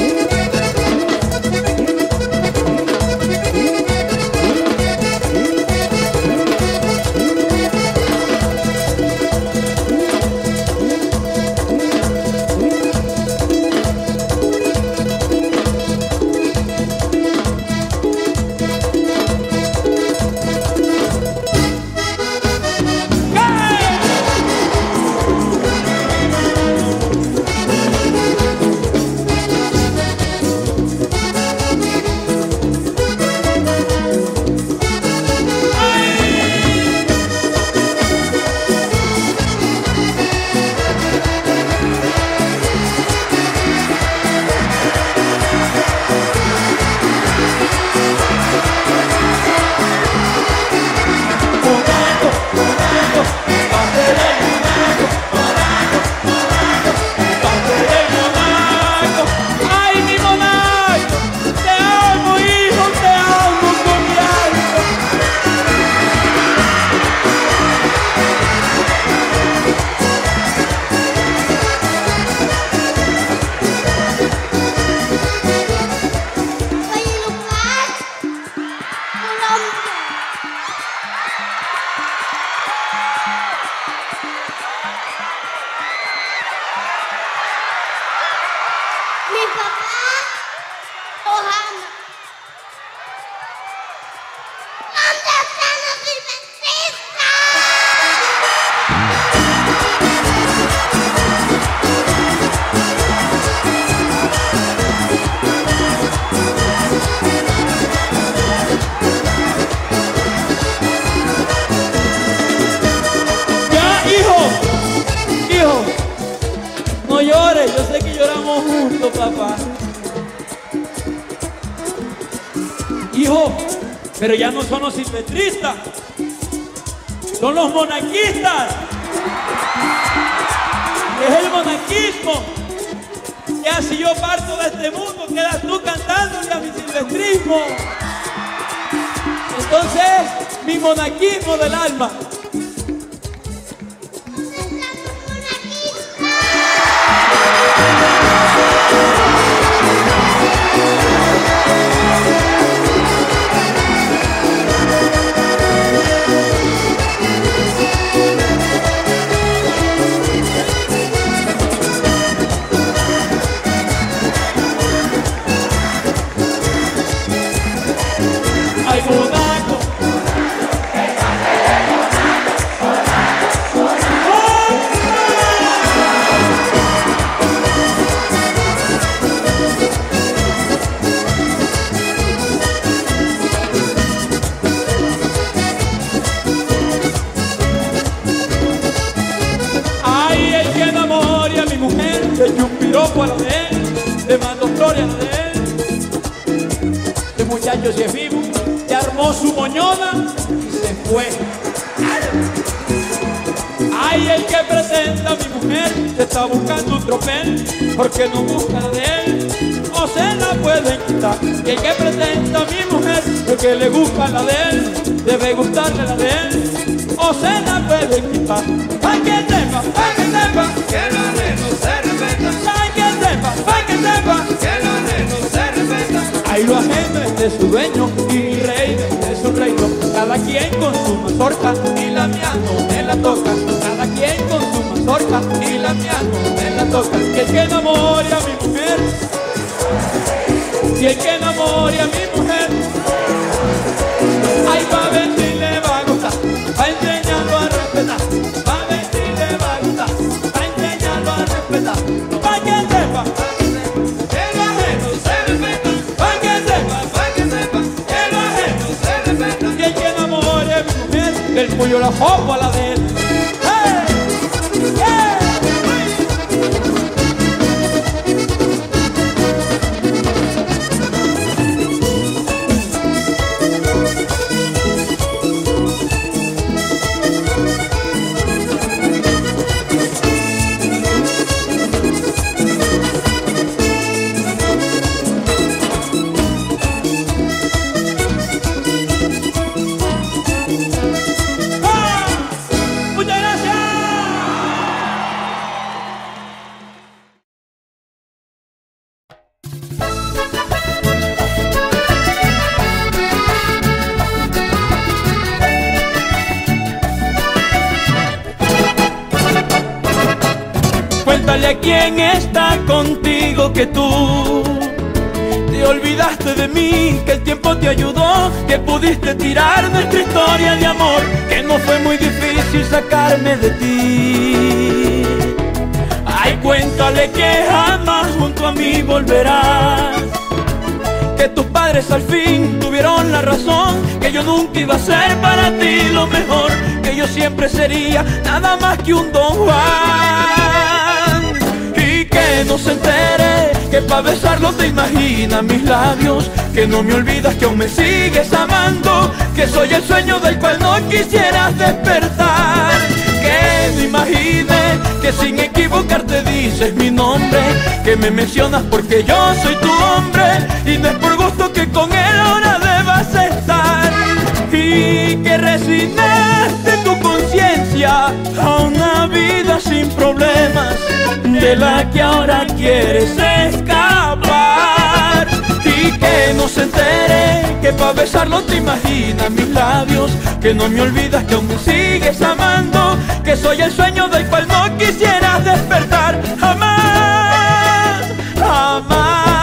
Papá. Hijo, pero ya no son los silvestristas, son los monaquistas. Es el monaquismo. Ya si yo parto de este mundo, quedas tú cantándole a mi silvestrismo. Entonces, mi monaquismo del alma. Porque no busca de él, no se la pueden quitar. Y el que pretenda a mi mujer, porque le gusta la de él, debe gustarle la de él, o se la pueden quitar. Hay que sepa, hay que sepa, que los renos se respetan. Hay que sepa, hay que sepa, que los renos se respetan. Ahí lo ajeno es de su dueño y rey de su reino. Cada quien con su mazorca y la mía no me la toca. Cada quien con su mazorca y la mía no me la toca. Y el que enamore a mi mujer, y el que enamore a mi mujer, ahí va a ver si le va a gustar, va a enseñarlo a respetar, va a ver si le va a gustar, va a enseñarlo a respetar, pa' que sepa, que lo ajeno se respeta, pa' que sepa, pa' que sepa, que lo ajeno se respeta, y el que enamore a mi mujer, el cuyo la jopo a la de él. ¿Quién está contigo que tú te olvidaste de mí, que el tiempo te ayudó, que pudiste tirar nuestra historia de amor, que no fue muy difícil sacarme de ti? Ay, cuéntale que jamás junto a mí volverás, que tus padres al fin tuvieron la razón, que yo nunca iba a ser para ti lo mejor, que yo siempre sería nada más que un Don Juan. Que no se entere, que pa' besarlo te imaginas mis labios, que no me olvidas, que aún me sigues amando, que soy el sueño del cual no quisieras despertar. Que no imagines, que sin equivocarte dices mi nombre, que me mencionas porque yo soy tu hombre, y no es por gusto que con él ahora debas estar. Y que resignaste tu conciencia a una vida sin problemas, de la que ahora quieres escapar. Y que no se entere, que pa' besarlo te imaginas mis labios, que no me olvidas, que aún me sigues amando, que soy el sueño del cual no quisieras despertar jamás, jamás.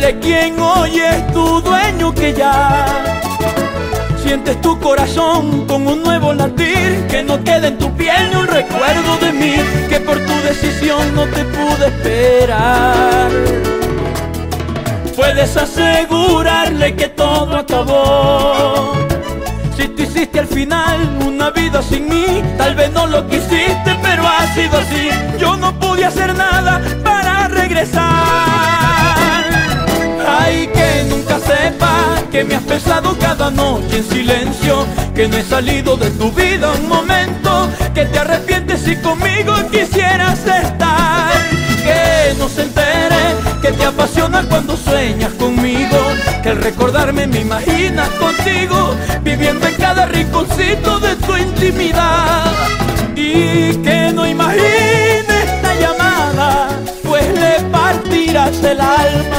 duele quien hoy es tu dueño, que ya sientes tu corazón con un nuevo latir, que no queda en tu piel ni un recuerdo de mí, que por tu decisión no te pude esperar. Puedes asegurarle que todo acabó. Si tú hiciste al final una vida sin mí, tal vez no lo quisiste, pero ha sido así. Yo no pude hacer nada para regresar. Ay, que nunca sepa que me has pesado cada noche en silencio, que no he salido de tu vida un momento, que te arrepientes si conmigo quisieras estar. Que no se entere que te apasiona cuando sueñas conmigo, que al recordarme me imaginas contigo, viviendo en cada rinconcito de tu intimidad. Y que no imagine esta llamada, pues le partirás el alma.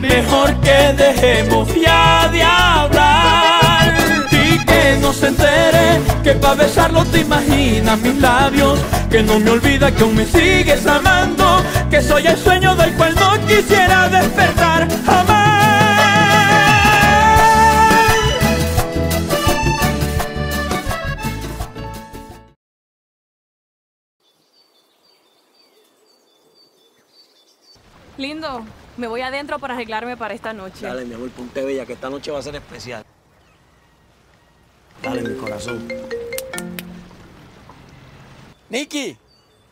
Mejor que dejemos ya de hablar. Y que no se entere que pa' besarlo te imaginas mis labios, que no me olvida que aún me sigues amando, que soy el sueño del cual no quisiera despertar jamás. Lindo, me voy adentro para arreglarme para esta noche. Dale, mi amor, ponte bella, que esta noche va a ser especial. Dale, mi corazón. ¡Nicky!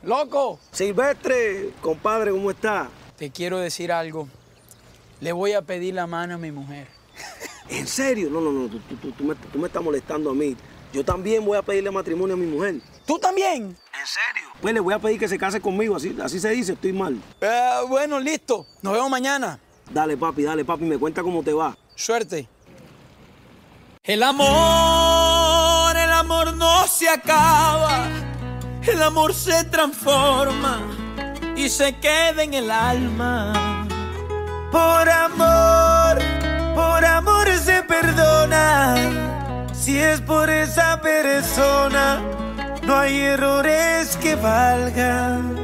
¡Loco! Silvestre, compadre, ¿cómo está? Te quiero decir algo. Le voy a pedir la mano a mi mujer. ¿En serio? No, no, no, tú, tú, tú, me, tú me estás molestando a mí. Yo también voy a pedirle matrimonio a mi mujer. ¿Tú también? ¿En serio? Pues le voy a pedir que se case conmigo, así, así se dice, estoy mal. Eh, bueno, listo. Nos vemos mañana. Dale, papi, dale, papi. Me cuenta cómo te va. Suerte. El amor, el amor no se acaba. El amor se transforma y se queda en el alma. Por amor, por amor se perdona. Si es por esa persona, no hay errores que valgan.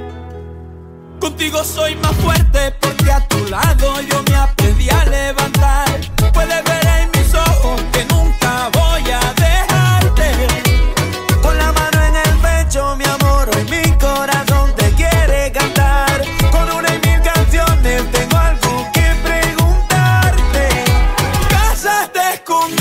Contigo soy más fuerte porque a tu lado yo me aprendí a levantar. Puedes ver en mis ojos que nunca voy a dejarte. Con la mano en el pecho, mi amor, hoy mi corazón te quiere cantar. Con una y mil canciones tengo algo que preguntarte. Cásate conmigo.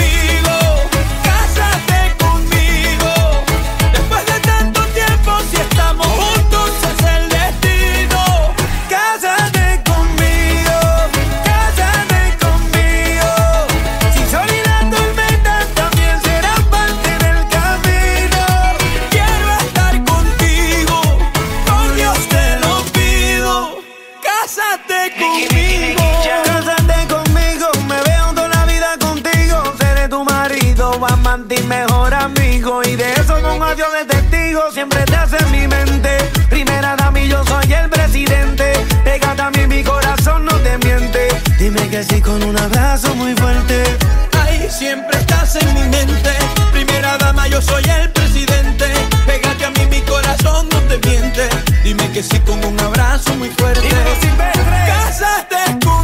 Y mejor amigo, y de eso con adiós de testigo, siempre estás en mi mente. Primera dama y yo soy el presidente. Pégate a mí, mi corazón no te miente. Dime que sí con un abrazo muy fuerte. Ay, siempre estás en mi mente. Primera dama, yo soy el presidente. Pégate a mí, mi corazón no te miente. Dime que sí con un abrazo muy fuerte. Cásate conmigo.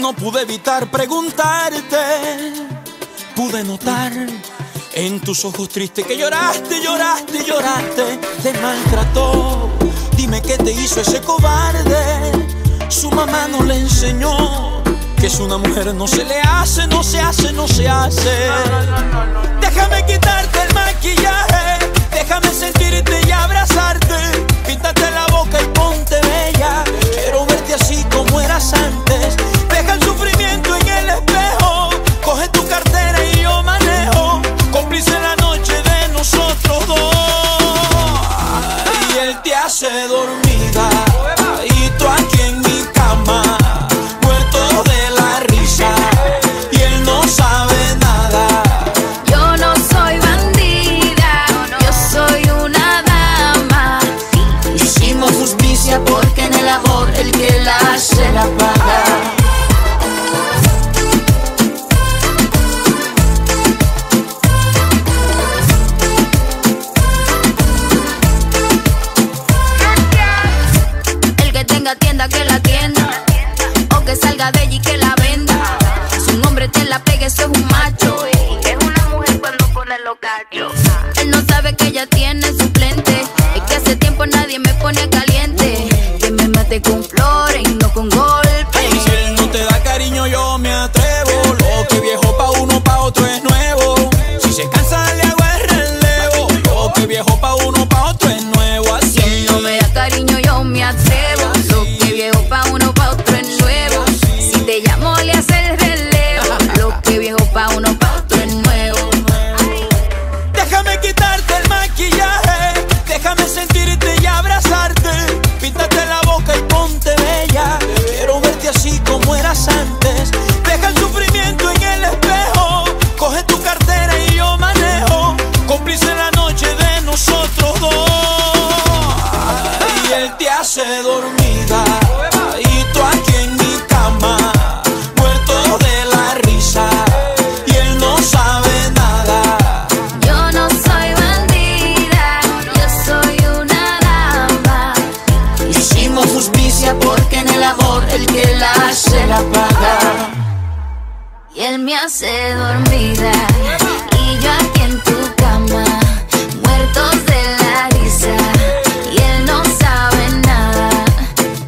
no pude evitar preguntarte. Pude notar en tus ojos tristes que lloraste, lloraste, lloraste. Te maltrató, dime qué te hizo ese cobarde. Su mamá no le enseñó que es una mujer, no se le hace, no se hace, no se hace. Déjame quitarte el maquillaje, déjame sentirte y abrazarte. Píntate la boca y ponte bella, quiero verte así como eras antes. Deja el sufrimiento en el espejo, coge tu cartera y yo manejo. Cómplice la noche de nosotros dos. Y él te hace dormida y tú aquí en mi cama. Se la paga. El que tenga tienda que la tienda, o que salga de ella y que la venda. Su nombre te la pegue, eso es un macho. Y es una mujer cuando pone los cachos. Él no sabe que ella tiene suplente. Es que hace tiempo nadie me pone caliente. Que me mate con flores, con golpe. Ay, si él no te da cariño yo me atrevo. Lo que viejo pa' uno pa' otro es nuevo. Si se cansa le hago el relevo. Lo que viejo pa' uno pa' otro es nuevo. Así si él no me da cariño yo me atrevo. Lo que viejo pa' uno pa' otro es nuevo. Si te llamo le hace el relevo. Lo que viejo pa' uno pa' otro es nuevo. Ay. Déjame quitarte el maquillaje, déjame sentirte y abrazarte. Píntate la boca y ponte bella, quiero verte así como eras antes. Deja el sufrimiento en el espejo, coge tu cartera y yo manejo. Cómplice la noche de nosotros dos. Y él te hace dormida y tú aquí en mi cama, muerto de la risa. Y él no sabe nada. Porque en el amor el que la hace la paga. Y él me hace dormida y yo aquí en tu cama, muertos de la risa. Y él no sabe nada.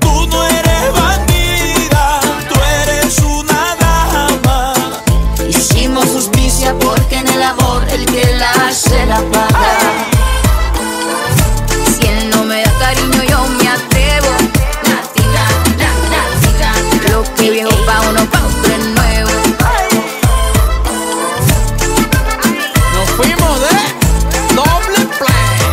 Tú no eres bandida, tú eres una dama. Hicimos justicia porque en el amor el que la hace la paga. Si él no me da cariño yo me atrevo. Mi viejo pa' uno, pa' otro es nuevo. Nos fuimos de doble play.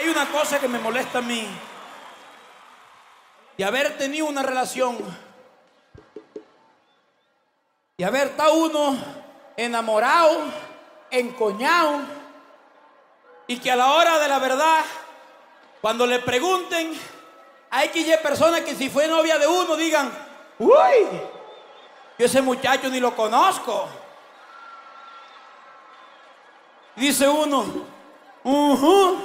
Hay una cosa que me molesta a mí de haber tenido una relación y haber estado uno enamorado, encoñado, y que a la hora de la verdad, cuando le pregunten a X Y personas que si fue novia de uno, digan: uy, yo ese muchacho ni lo conozco. Dice uno: uh-huh,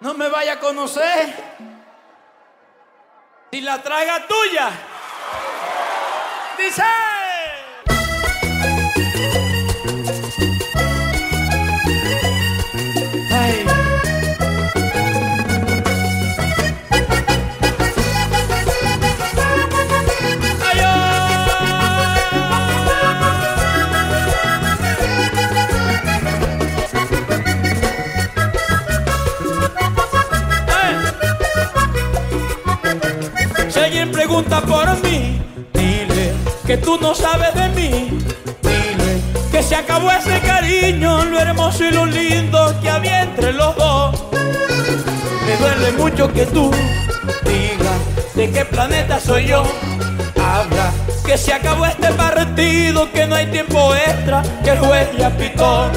no me vaya a conocer. Si la traga tuya. Dice: pregunta por mí, dile que tú no sabes de mí, dile que se acabó ese cariño, lo hermoso y lo lindo que había entre los dos. Me duele mucho que tú digas de qué planeta soy yo. Habla que se acabó este partido, que no hay tiempo extra, que el juez ya pitó.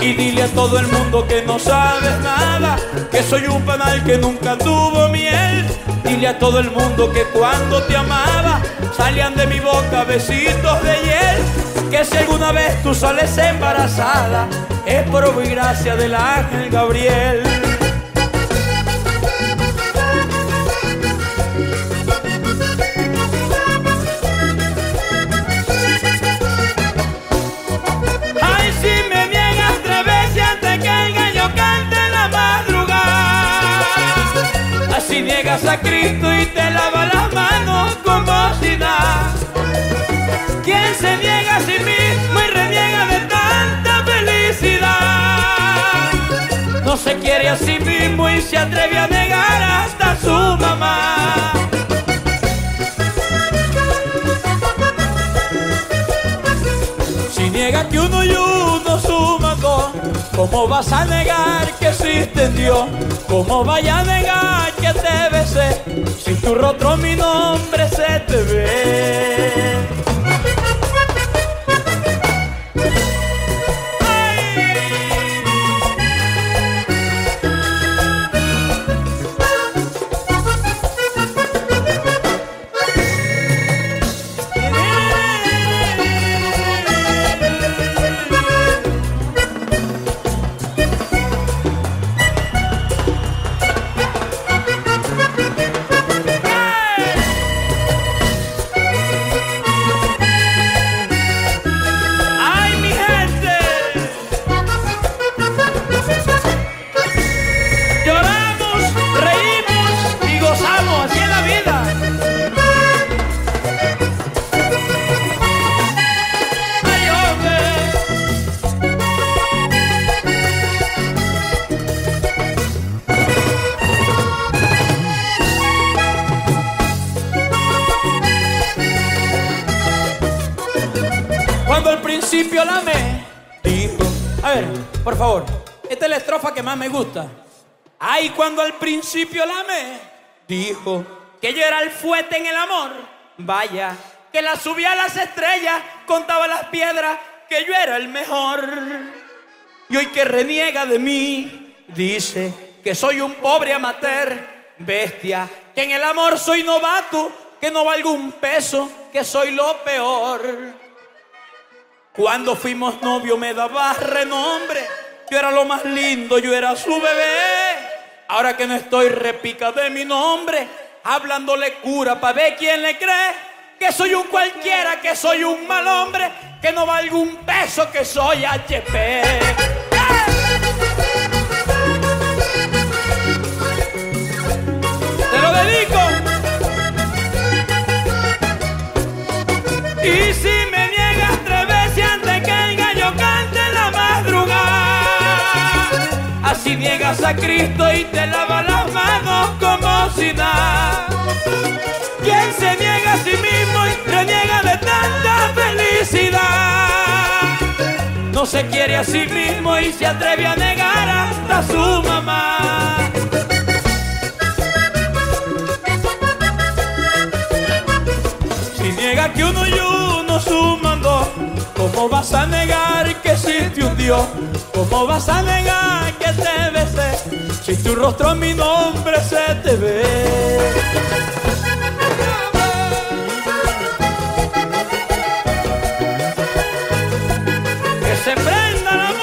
Y dile a todo el mundo que no sabes nada, que soy un panal que nunca tuvo miel. Dile a todo el mundo que cuando te amaba salían de mi boca besitos de hiel. que si alguna vez tú sales embarazada es por obra y gracia del ángel Gabriel. Si niegas a Cristo y te lava las manos con bondad, ¿quién se niega a sí mismo y reniega de tanta felicidad? No se quiere a sí mismo y se atreve a negar hasta su mamá. Si niega que uno y uno suma dos, ¿cómo vas a negar que existe en Dios? ¿Cómo vaya a negar que te besé si tu rostro mi nombre se te ve? Me gusta. Ay, cuando al principio la amé, dijo que yo era el fuerte en el amor. Vaya, que la subía a las estrellas, contaba las piedras, que yo era el mejor. Y hoy que reniega de mí, dice que soy un pobre amateur, bestia, que en el amor soy novato, que no valgo un peso, que soy lo peor. Cuando fuimos novios me dabas renombre, yo era lo más lindo, yo era su bebé. Ahora que no estoy, repica de mi nombre, hablándole cura pa' ver quién le cree. Que soy un cualquiera, que soy un mal hombre, que no valgo un peso, que soy H P. ¡Eh! ¡Te lo dedico! Y si me niegas tres veces antes que el gallo cante en la madrugada, si niegas a Cristo y te lava las manos como si nada, ¿quién se niega a sí mismo y reniega de tanta felicidad? No se quiere a sí mismo y se atreve a negar hasta su mamá. Si niega que uno y uno suman dos, ¿cómo vas a negar que existe un Dios? ¿Cómo vas a negar que te besé si tu rostro en mi nombre se te ve? ¡Que se prenda la musa!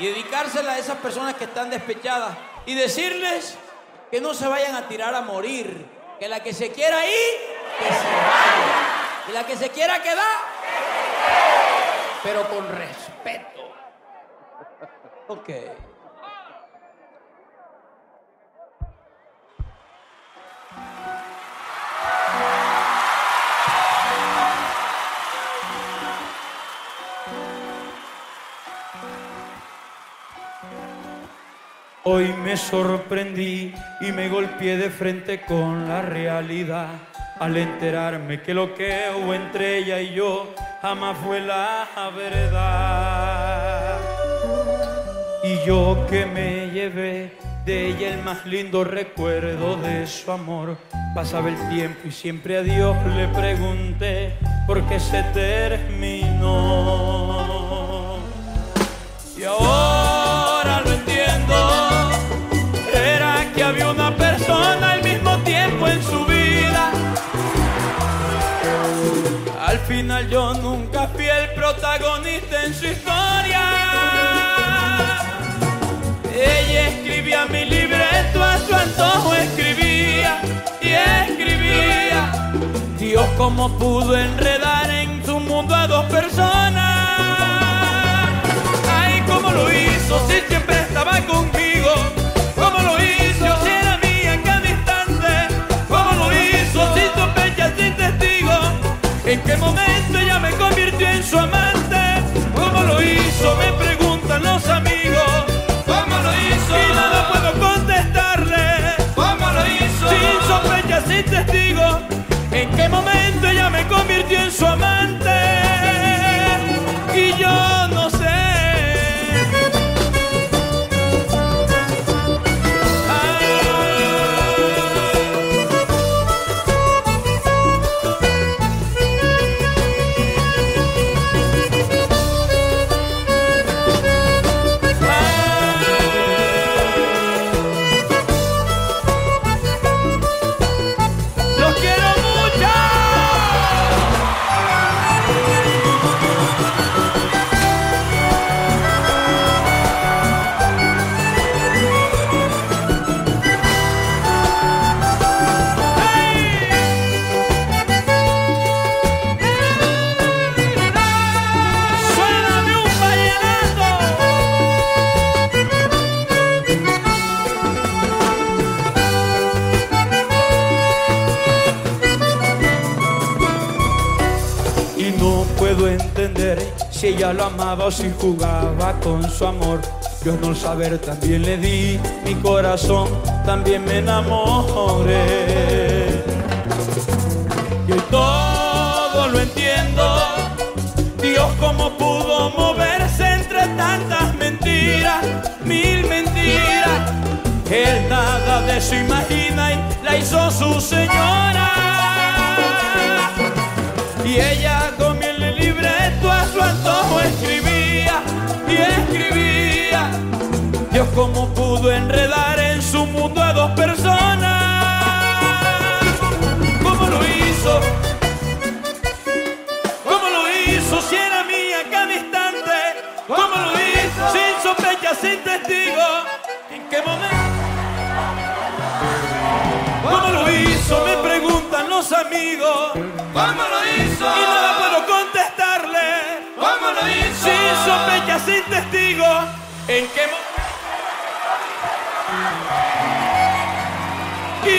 y dedicársela a esas personas que están despechadas y decirles que no se vayan a tirar a morir, que la que se quiera ir, que se vaya, y la que se quiera quedar, que se quede, pero con respeto. Ok. Hoy me sorprendí y me golpeé de frente con la realidad al enterarme que lo que hubo entre ella y yo jamás fue la verdad. Y yo que me llevé de ella el más lindo recuerdo de su amor, pasaba el tiempo y siempre a Dios le pregunté por qué se terminó. Y ahora lo entiendo. Había una persona al mismo tiempo en su vida. Al final yo nunca fui el protagonista en su historia. Ella escribía mi libreto a su antojo, escribía y escribía. Dios, cómo pudo enredar en su mundo a dos personas. Ay, cómo lo hizo, si siempre estaba conmigo. Cómo lo hizo, ¿en qué momento ella me convirtió en su amante? ¿Cómo lo hizo? Me preguntan los amigos. ¿Cómo lo hizo? Y nada puedo contestarle. ¿Cómo lo hizo? Sin sospecha, sin testigo. ¿En qué momento ella me convirtió en su amante? Y yo no sé. Si ella lo amaba o si jugaba con su amor, yo no saber también le di mi corazón, también me enamoré. Y hoy todo lo entiendo. Dios, cómo pudo moverse entre tantas mentiras, mil mentiras. Él nada de eso imagina y la hizo su señora. Y ella comió el libreto a su antojo, escribía y escribía. Dios, cómo pudo enredar en su mundo a dos personas. ¿Cómo lo hizo? ¿Cómo lo hizo? Si era mía cada instante. ¿Cómo lo hizo? Sin sospecha, sin testigo. ¿En qué momento? ¿Cómo lo hizo? Me preguntan los amigos. ¿Cómo lo hizo? Y nada puedo contestarle. ¿Cómo lo hizo? Sin sospecha, sin testigo. ¿En qué momento? Y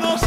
no sé.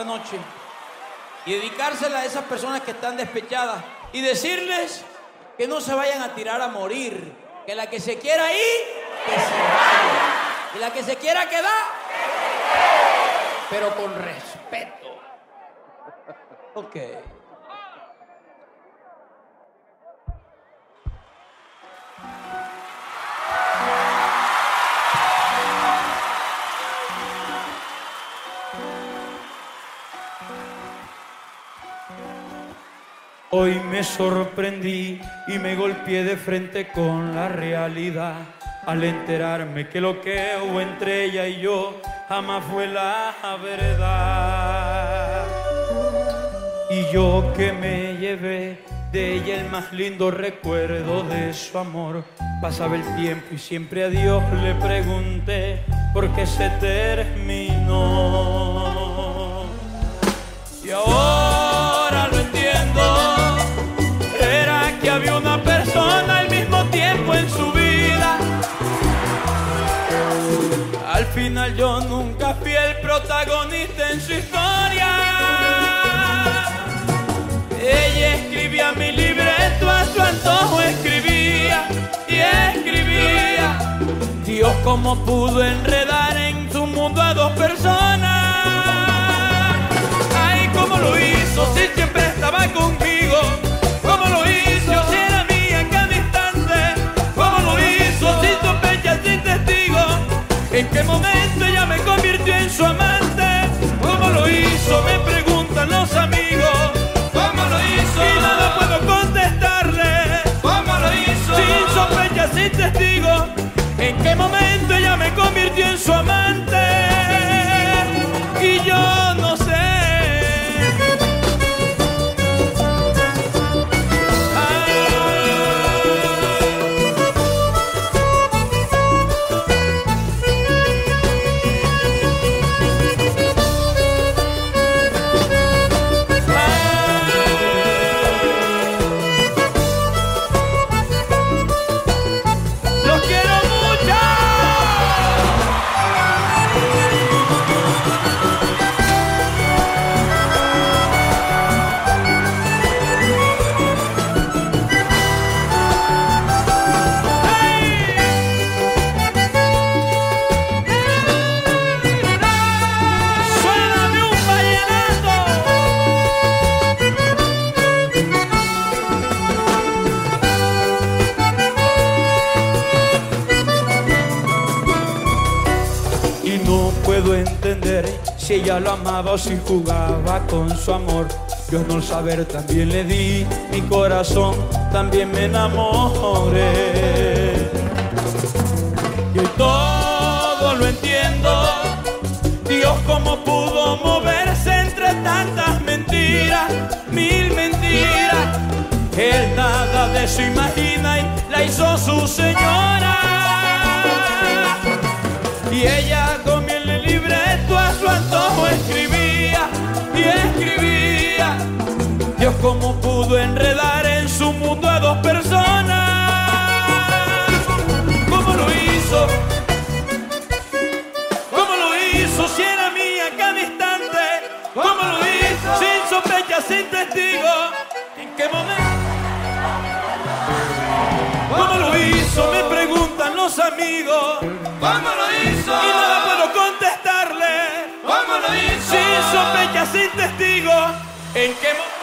esta noche y dedicársela a esas personas que están despechadas y decirles que no se vayan a tirar a morir, que la que se quiera ir, que se vaya, y la que se quiera quedar, pero con respeto. Ok. Hoy me sorprendí y me golpeé de frente con la realidad al enterarme que lo que hubo entre ella y yo jamás fue la verdad. Y yo que me llevé de ella el más lindo recuerdo de su amor, pasaba el tiempo y siempre a Dios le pregunté por qué se terminó. Y ahora lo entiendo. Había una persona al mismo tiempo en su vida. Al final yo nunca fui el protagonista en su historia. Ella escribía mi libreto, a su antojo escribía y escribía. Dios, cómo pudo enredar en su mundo a dos personas. Ay, cómo lo hizo, si siempre estaba conmigo. Cómo lo hizo, ¿en qué momento ella me convirtió en su amante? ¿Cómo lo hizo? Me preguntan los amigos. ¿Cómo lo hizo? Y nada puedo contestarle. ¿Cómo lo hizo? Sin sospecha, sin testigo. ¿En qué momento ella me convirtió en su amante? Y yo no sé. Si ella lo amaba o si jugaba con su amor, yo no al saber también le di mi corazón, también me enamoré. Y hoy todo lo entiendo. Dios, cómo pudo moverse entre tantas mentiras, mil mentiras. Él nada de eso imagina y la hizo su señora. Y ella con mi libreto a su antojo escribía y escribía. Dios, cómo pudo enredar en su mundo a dos personas. ¿Cómo lo hizo? ¿Cómo lo hizo? Si era mía cada instante. ¿Cómo lo hizo? Sin sospecha, sin testigo. ¿En qué momento? ¿Cómo lo hizo? Me preguntan los amigos. ¿Cómo lo hizo? Y nada puedo contestarle. ¿Cómo lo hizo? Sin sospecha, sin testigo. ¿En qué momento?